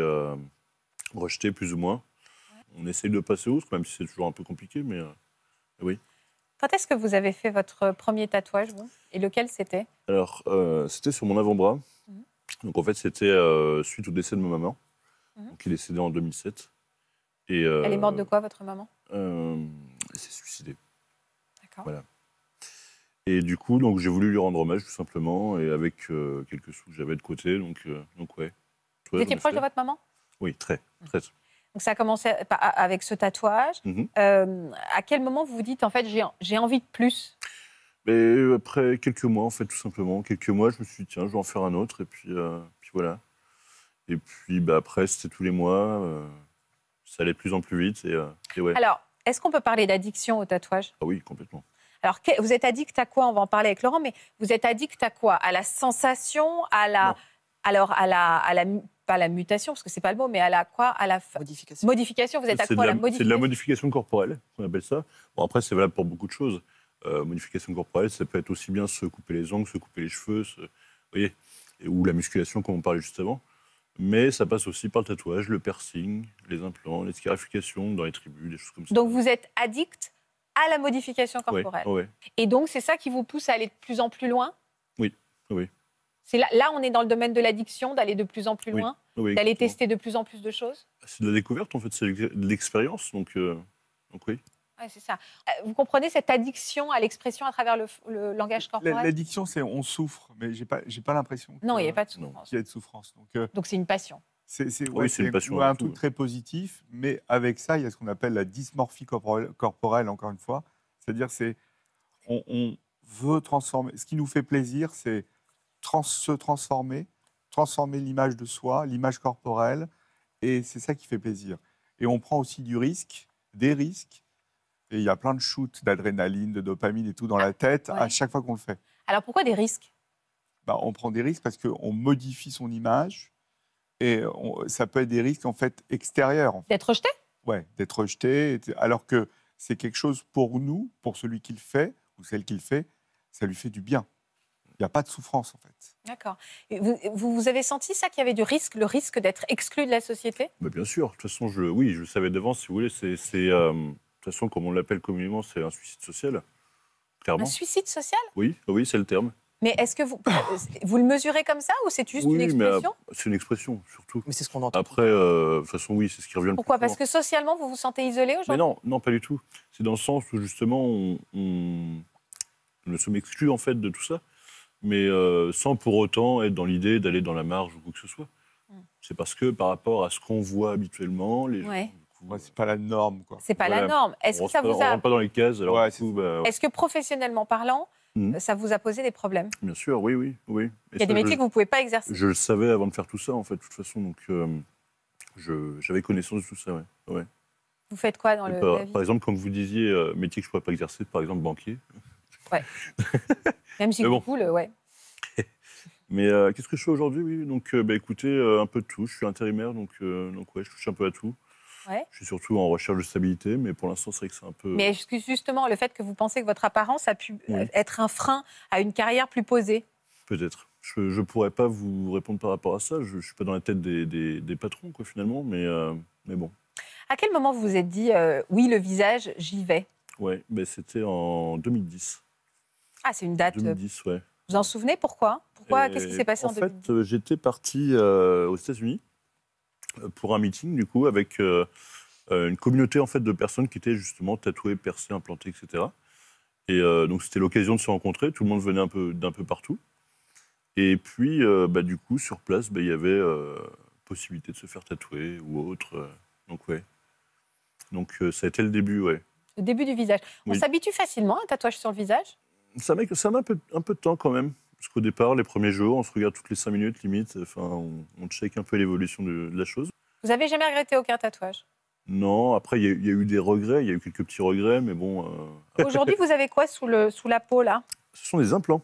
rejeté, plus ou moins. Ouais. On essaye de passer outre, même si c'est toujours un peu compliqué, mais oui. Quand est-ce que vous avez fait votre premier tatouage, vous? Et lequel c'était? Alors, c'était sur mon avant-bras. Donc, en fait, c'était suite au décès de ma maman, qui est décédée en 2007. Et, elle est morte de quoi, votre maman? Elle s'est suicidée. D'accord. Voilà. Et du coup, j'ai voulu lui rendre hommage, tout simplement, et avec quelques sous que j'avais de côté. Donc ouais. Vous étiez proche de votre maman? Oui, très, très. Donc ça a commencé avec ce tatouage. À quel moment vous vous dites, en fait, j'ai envie de plus? Mais après quelques mois, en fait, tout simplement. Quelques mois, je me suis dit, tiens, je vais en faire un autre. Et puis, voilà. Et puis après, c'était tous les mois. Ça allait de plus en plus vite. Et ouais. Alors, est-ce qu'on peut parler d'addiction au tatouage? Ah oui, complètement. Alors, vous êtes addict à quoi? On va en parler avec Laurent, mais vous êtes addict à quoi? À la sensation, à la... Non. Alors, pas la mutation, parce que c'est pas le mot, mais à la quoi? À la modification. Modification, vous êtes à quoi? C'est de la modification corporelle, on appelle ça. Bon, après, c'est valable pour beaucoup de choses. Modification corporelle, ça peut être aussi bien se couper les ongles, se couper les cheveux, vous voyez, ou la musculation, comme on parlait juste avant. Mais ça passe aussi par le tatouage, le piercing, les implants, les scarifications dans les tribus, des choses comme ça. Donc vous êtes addict à la modification corporelle. Ouais, ouais. Et donc c'est ça qui vous pousse à aller de plus en plus loin? Oui, oui. Là, on est dans le domaine de l'addiction, d'aller de plus en plus loin, oui, d'aller tester de plus en plus de choses. C'est de la découverte, en fait, c'est de l'expérience, donc oui. Ouais, c'est ça. Vous comprenez cette addiction à l'expression à travers le langage corporel? L'addiction, c'est on souffre, mais j'ai pas l'impression. Non, il n'y a pas de souffrance. Il y a de souffrance. Donc c'est une passion. Oui, c'est une passion. Un truc très positif, mais avec ça, il y a ce qu'on appelle la dysmorphie corporelle, encore une fois. C'est-à-dire, on veut transformer. Ce qui nous fait plaisir, c'est se transformer, l'image de soi, l'image corporelle, et c'est ça qui fait plaisir. Et on prend aussi du risque, des risques, et il y a plein de shoots d'adrénaline, de dopamine et tout dans la tête à chaque fois qu'on le fait. Alors pourquoi des risques? On prend des risques parce qu'on modifie son image, et ça peut être des risques en fait extérieurs. D'être rejeté? Oui, d'être rejeté, alors que c'est quelque chose pour nous, pour celui qui le fait, ou celle qui le fait, ça lui fait du bien. Il n'y a pas de souffrance, en fait. D'accord. Vous avez senti ça, qu'il y avait du risque, le risque d'être exclu de la société? Mais bien sûr. De toute façon, je le savais d'avance, si vous voulez. De toute façon, comme on l'appelle communément, c'est un suicide social, clairement. Un suicide social? Oui, oui, c'est le terme. Mais est-ce que vous le mesurez comme ça, ou c'est juste une expression? C'est une expression, surtout. Mais c'est ce qu'on entend. Après, de toute façon, oui, c'est ce qui revient le plus. Pourquoi? Parce que socialement, vous vous sentez isolé aujourd'hui? Mais non, non, pas du tout. C'est dans le sens où, justement, on nous sommes exclus, en fait, de tout ça. Mais sans pour autant être dans l'idée d'aller dans la marge ou quoi que ce soit. C'est parce que par rapport à ce qu'on voit habituellement, les gens, c'est pas la norme, quoi. C'est pas la norme. Est-ce que ça vous a... On rentre pas dans les cases. Alors est-ce que professionnellement parlant, ça vous a posé des problèmes? Bien sûr, oui, oui, oui. Il y a des métiers que vous pouvez pas exercer. Je le savais avant de faire tout ça, en fait, de toute façon, donc j'avais connaissance de tout ça, ouais. Ouais. Vous faites quoi dans Par exemple, comme vous disiez, métier que je pourrais pas exercer, par exemple banquier. Ouais. Même si c'est cool, ouais. Mais qu'est-ce que je fais aujourd'hui? Oui, donc écoutez, un peu de tout. Je suis intérimaire, donc ouais, je touche un peu à tout. Ouais. Je suis surtout en recherche de stabilité, mais pour l'instant, c'est vrai que c'est un peu... Mais est-ce que justement, le fait que vous pensez que votre apparence a pu être un frein à une carrière plus posée? Peut-être. Je ne pourrais pas vous répondre par rapport à ça. Je ne suis pas dans la tête des patrons, quoi, finalement, mais bon. À quel moment vous vous êtes dit « oui, le visage, j'y vais » ? Oui, c'était en 2010. Ah, c'est une date. 2010, ouais. Vous en souvenez? Pourquoi? Qu'est-ce qui s'est passé en 2010? En fait, j'étais parti aux États-Unis pour un meeting, du coup, avec une communauté en fait de personnes qui étaient justement tatouées, percées, implantées, etc. Et donc, c'était l'occasion de se rencontrer. Tout le monde venait d'un peu partout. Et puis, du coup, sur place, il y avait possibilité de se faire tatouer ou autre. Donc, ouais. Donc, ça a été le début, ouais. Le début du visage. On s'habitue facilement à un tatouage sur le visage? Ça met un peu de temps quand même, parce qu'au départ, les premiers jours, on se regarde toutes les 5 minutes limite, enfin, on check un peu l'évolution de la chose. Vous n'avez jamais regretté aucun tatouage? Non, après il y a eu des regrets, il y a eu quelques petits regrets, mais bon... Aujourd'hui, vous avez quoi sous la peau là? Ce sont des implants.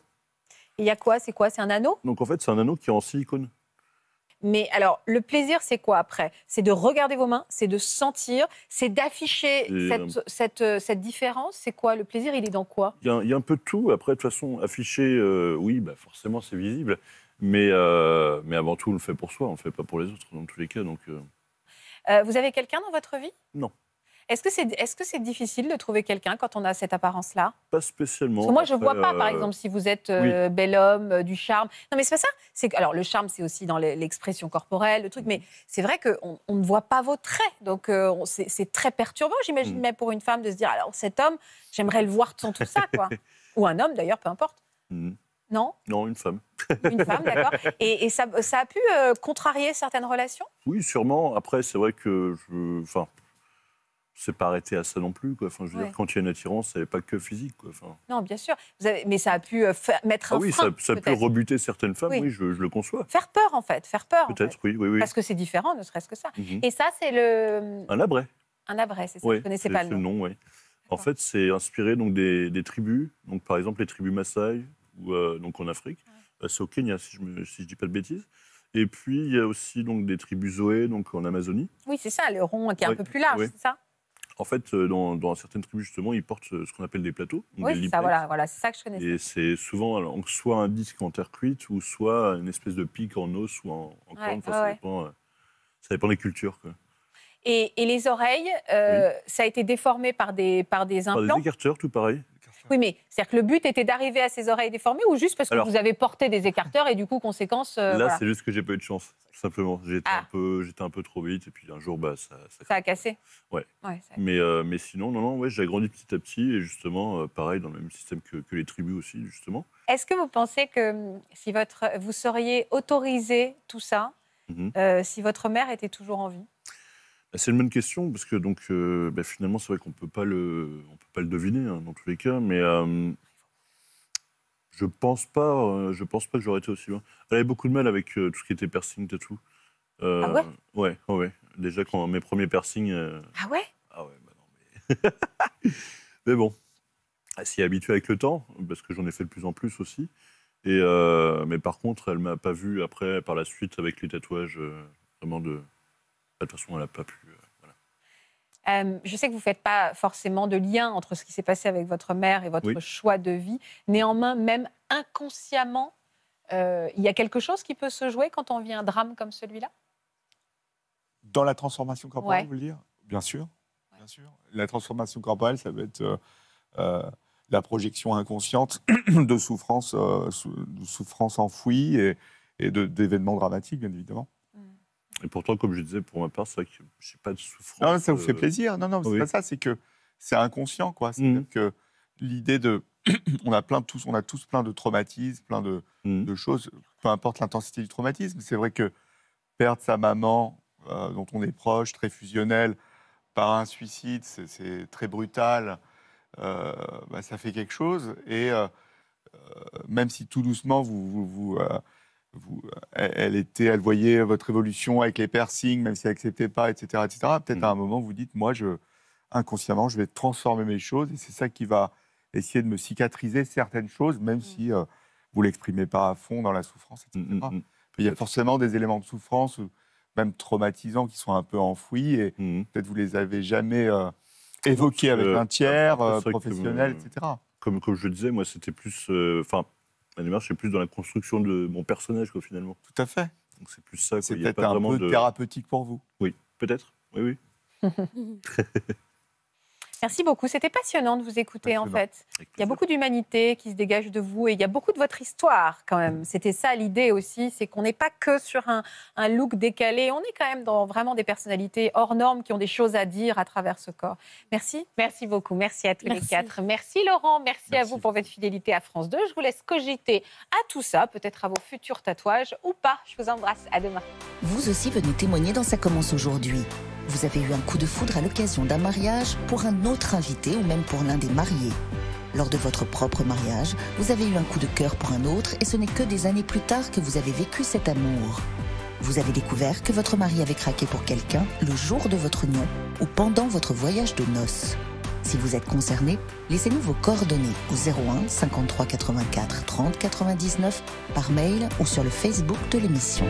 Et il y a quoi? C'est quoi? C'est un anneau? Donc en fait, c'est un anneau qui est en silicone. Mais alors, le plaisir, c'est quoi après? C'est de regarder vos mains, c'est de sentir, c'est d'afficher cette différence. C'est quoi? Le plaisir, il est dans quoi? Il y a un peu de tout. Après, de toute façon, afficher, oui, forcément, c'est visible. Mais avant tout, on le fait pour soi, on ne le fait pas pour les autres, dans tous les cas. Donc, vous avez quelqu'un dans votre vie? Non. Est-ce que c'est difficile de trouver quelqu'un quand on a cette apparence-là? Pas spécialement. Parce que moi, je ne vois pas, par exemple, si vous êtes bel homme, du charme. Non, mais c'est pas ça. Alors, le charme, c'est aussi dans l'expression corporelle, le truc. Mais c'est vrai qu'on ne voit pas vos traits. Donc, c'est très perturbant, j'imagine, même pour une femme, de se dire, alors, cet homme, j'aimerais le voir sans tout ça, quoi. Ou un homme, d'ailleurs, peu importe. Non? Non, une femme. Une femme, d'accord. Et ça a pu contrarier certaines relations? Oui, sûrement. Après, c'est vrai que c'est pas arrêté à ça non plus, quoi. Enfin, je veux dire, quand il y a une attirance, ça n'est pas que physique, quoi. Enfin... Non, bien sûr. Mais ça a pu mettre un frein, ça a pu rebuter certaines femmes, oui, je le conçois. Faire peur, en fait. Faire peur. Peut-être, en fait. Oui. Parce que c'est différent, ne serait-ce que ça. Et ça, c'est le... Un abret. Un abret, c'est ça. Oui, je ne connaissais pas le nom. Le nom, oui. En fait, c'est inspiré donc, des tribus, donc, par exemple les tribus Maasai, ou, donc en Afrique. Ouais. C'est au Kenya, si je ne dis pas de bêtises. Et puis, il y a aussi donc, des tribus Zoé, donc en Amazonie. Oui, c'est ça, le rond qui est un peu plus large, c'est ça ? En fait, dans certaines tribus, justement, ils portent ce qu'on appelle des plateaux. Oui, c'est ça, voilà, c'est ça que je connaissais. Et c'est souvent alors, soit un disque en terre cuite, ou soit une espèce de pic en os ou en corne. Enfin, ça dépend des cultures, quoi. Et les oreilles, ça a été déformé par des implants. Par des écarteurs, tout pareil. Oui, mais c'est-à-dire que le but était d'arriver à ces oreilles déformées ou juste parce que vous avez porté des écarteurs et du coup, conséquence... c'est juste que j'ai pas eu de chance, tout simplement. J'étais un peu trop vite et puis un jour, ça a cassé. Ça a cassé. Mais sinon, j'ai grandi petit à petit et justement, pareil, dans le même système que les tribus aussi, justement. Est-ce que vous pensez que si vous seriez autorisé tout ça, si votre mère était toujours en vie? C'est une bonne question, parce que donc, finalement, c'est vrai qu'on ne peut pas le deviner, hein, dans tous les cas, mais je pense pas que j'aurais été aussi loin. Elle avait beaucoup de mal avec tout ce qui était piercing, tatou. Ouais. Déjà, quand mes premiers piercings... Ah ouais, bah non, mais... mais bon, elle s'y est habituée avec le temps, parce que j'en ai fait de plus en plus aussi. Et, mais par contre, elle ne m'a pas vu après, par la suite, avec les tatouages vraiment de... De toute façon, elle n'a pas pu... je sais que vous ne faites pas forcément de lien entre ce qui s'est passé avec votre mère et votre choix de vie. Néanmoins, même inconsciemment, il y a quelque chose qui peut se jouer quand on vit un drame comme celui-là? Dans la transformation corporelle, vous voulez dire? Bien sûr. La transformation corporelle, ça va être la projection inconsciente de souffrances enfouies et d'événements dramatiques, bien évidemment. Et pourtant, comme je disais, pour ma part, c'est vrai que je n'ai pas de souffrance. Non, ça vous fait plaisir. Non, c'est pas ça, c'est que c'est inconscient, quoi. C'est-à-dire que l'idée de... on a tous plein de traumatismes, plein de choses, peu importe l'intensité du traumatisme. C'est vrai que perdre sa maman, dont on est proche, très fusionnel, par un suicide, c'est très brutal, ça fait quelque chose. Et même si tout doucement, elle voyait votre évolution avec les piercings, même si elle n'acceptait pas, etc. Peut-être à un moment, vous dites, moi, inconsciemment, je vais transformer mes choses. Et c'est ça qui va essayer de me cicatriser certaines choses, même si vous ne l'exprimez pas à fond dans la souffrance, etc. Il y a forcément des éléments de souffrance, même traumatisants, qui sont un peu enfouis. Et peut-être vous ne les avez jamais évoqués avec un tiers, professionnel, etc. Comme je le disais, moi, c'était plus... La démarche, c'est plus dans la construction de mon personnage, quoi, finalement. Tout à fait. Donc c'est plus ça. C'est peut-être un peu thérapeutique pour vous. Oui, peut-être. Oui. Merci beaucoup. C'était passionnant de vous écouter, en fait. Il y a beaucoup d'humanité qui se dégage de vous et il y a beaucoup de votre histoire, quand même. C'était ça, l'idée aussi, c'est qu'on n'est pas que sur un look décalé. On est quand même dans vraiment des personnalités hors normes qui ont des choses à dire à travers ce corps. Merci. Merci beaucoup. Merci à tous les quatre. Merci, Laurent. Merci à vous pour votre fidélité à France 2. Je vous laisse cogiter à tout ça, peut-être à vos futurs tatouages ou pas. Je vous embrasse. À demain. Vous aussi venez témoigner dans Ça commence aujourd'hui. Vous avez eu un coup de foudre à l'occasion d'un mariage, pour un autre invité ou même pour l'un des mariés. Lors de votre propre mariage, vous avez eu un coup de cœur pour un autre et ce n'est que des années plus tard que vous avez vécu cet amour. Vous avez découvert que votre mari avait craqué pour quelqu'un le jour de votre union ou pendant votre voyage de noces. Si vous êtes concerné, laissez-nous vos coordonnées au 01 53 84 30 99 par mail ou sur le Facebook de l'émission.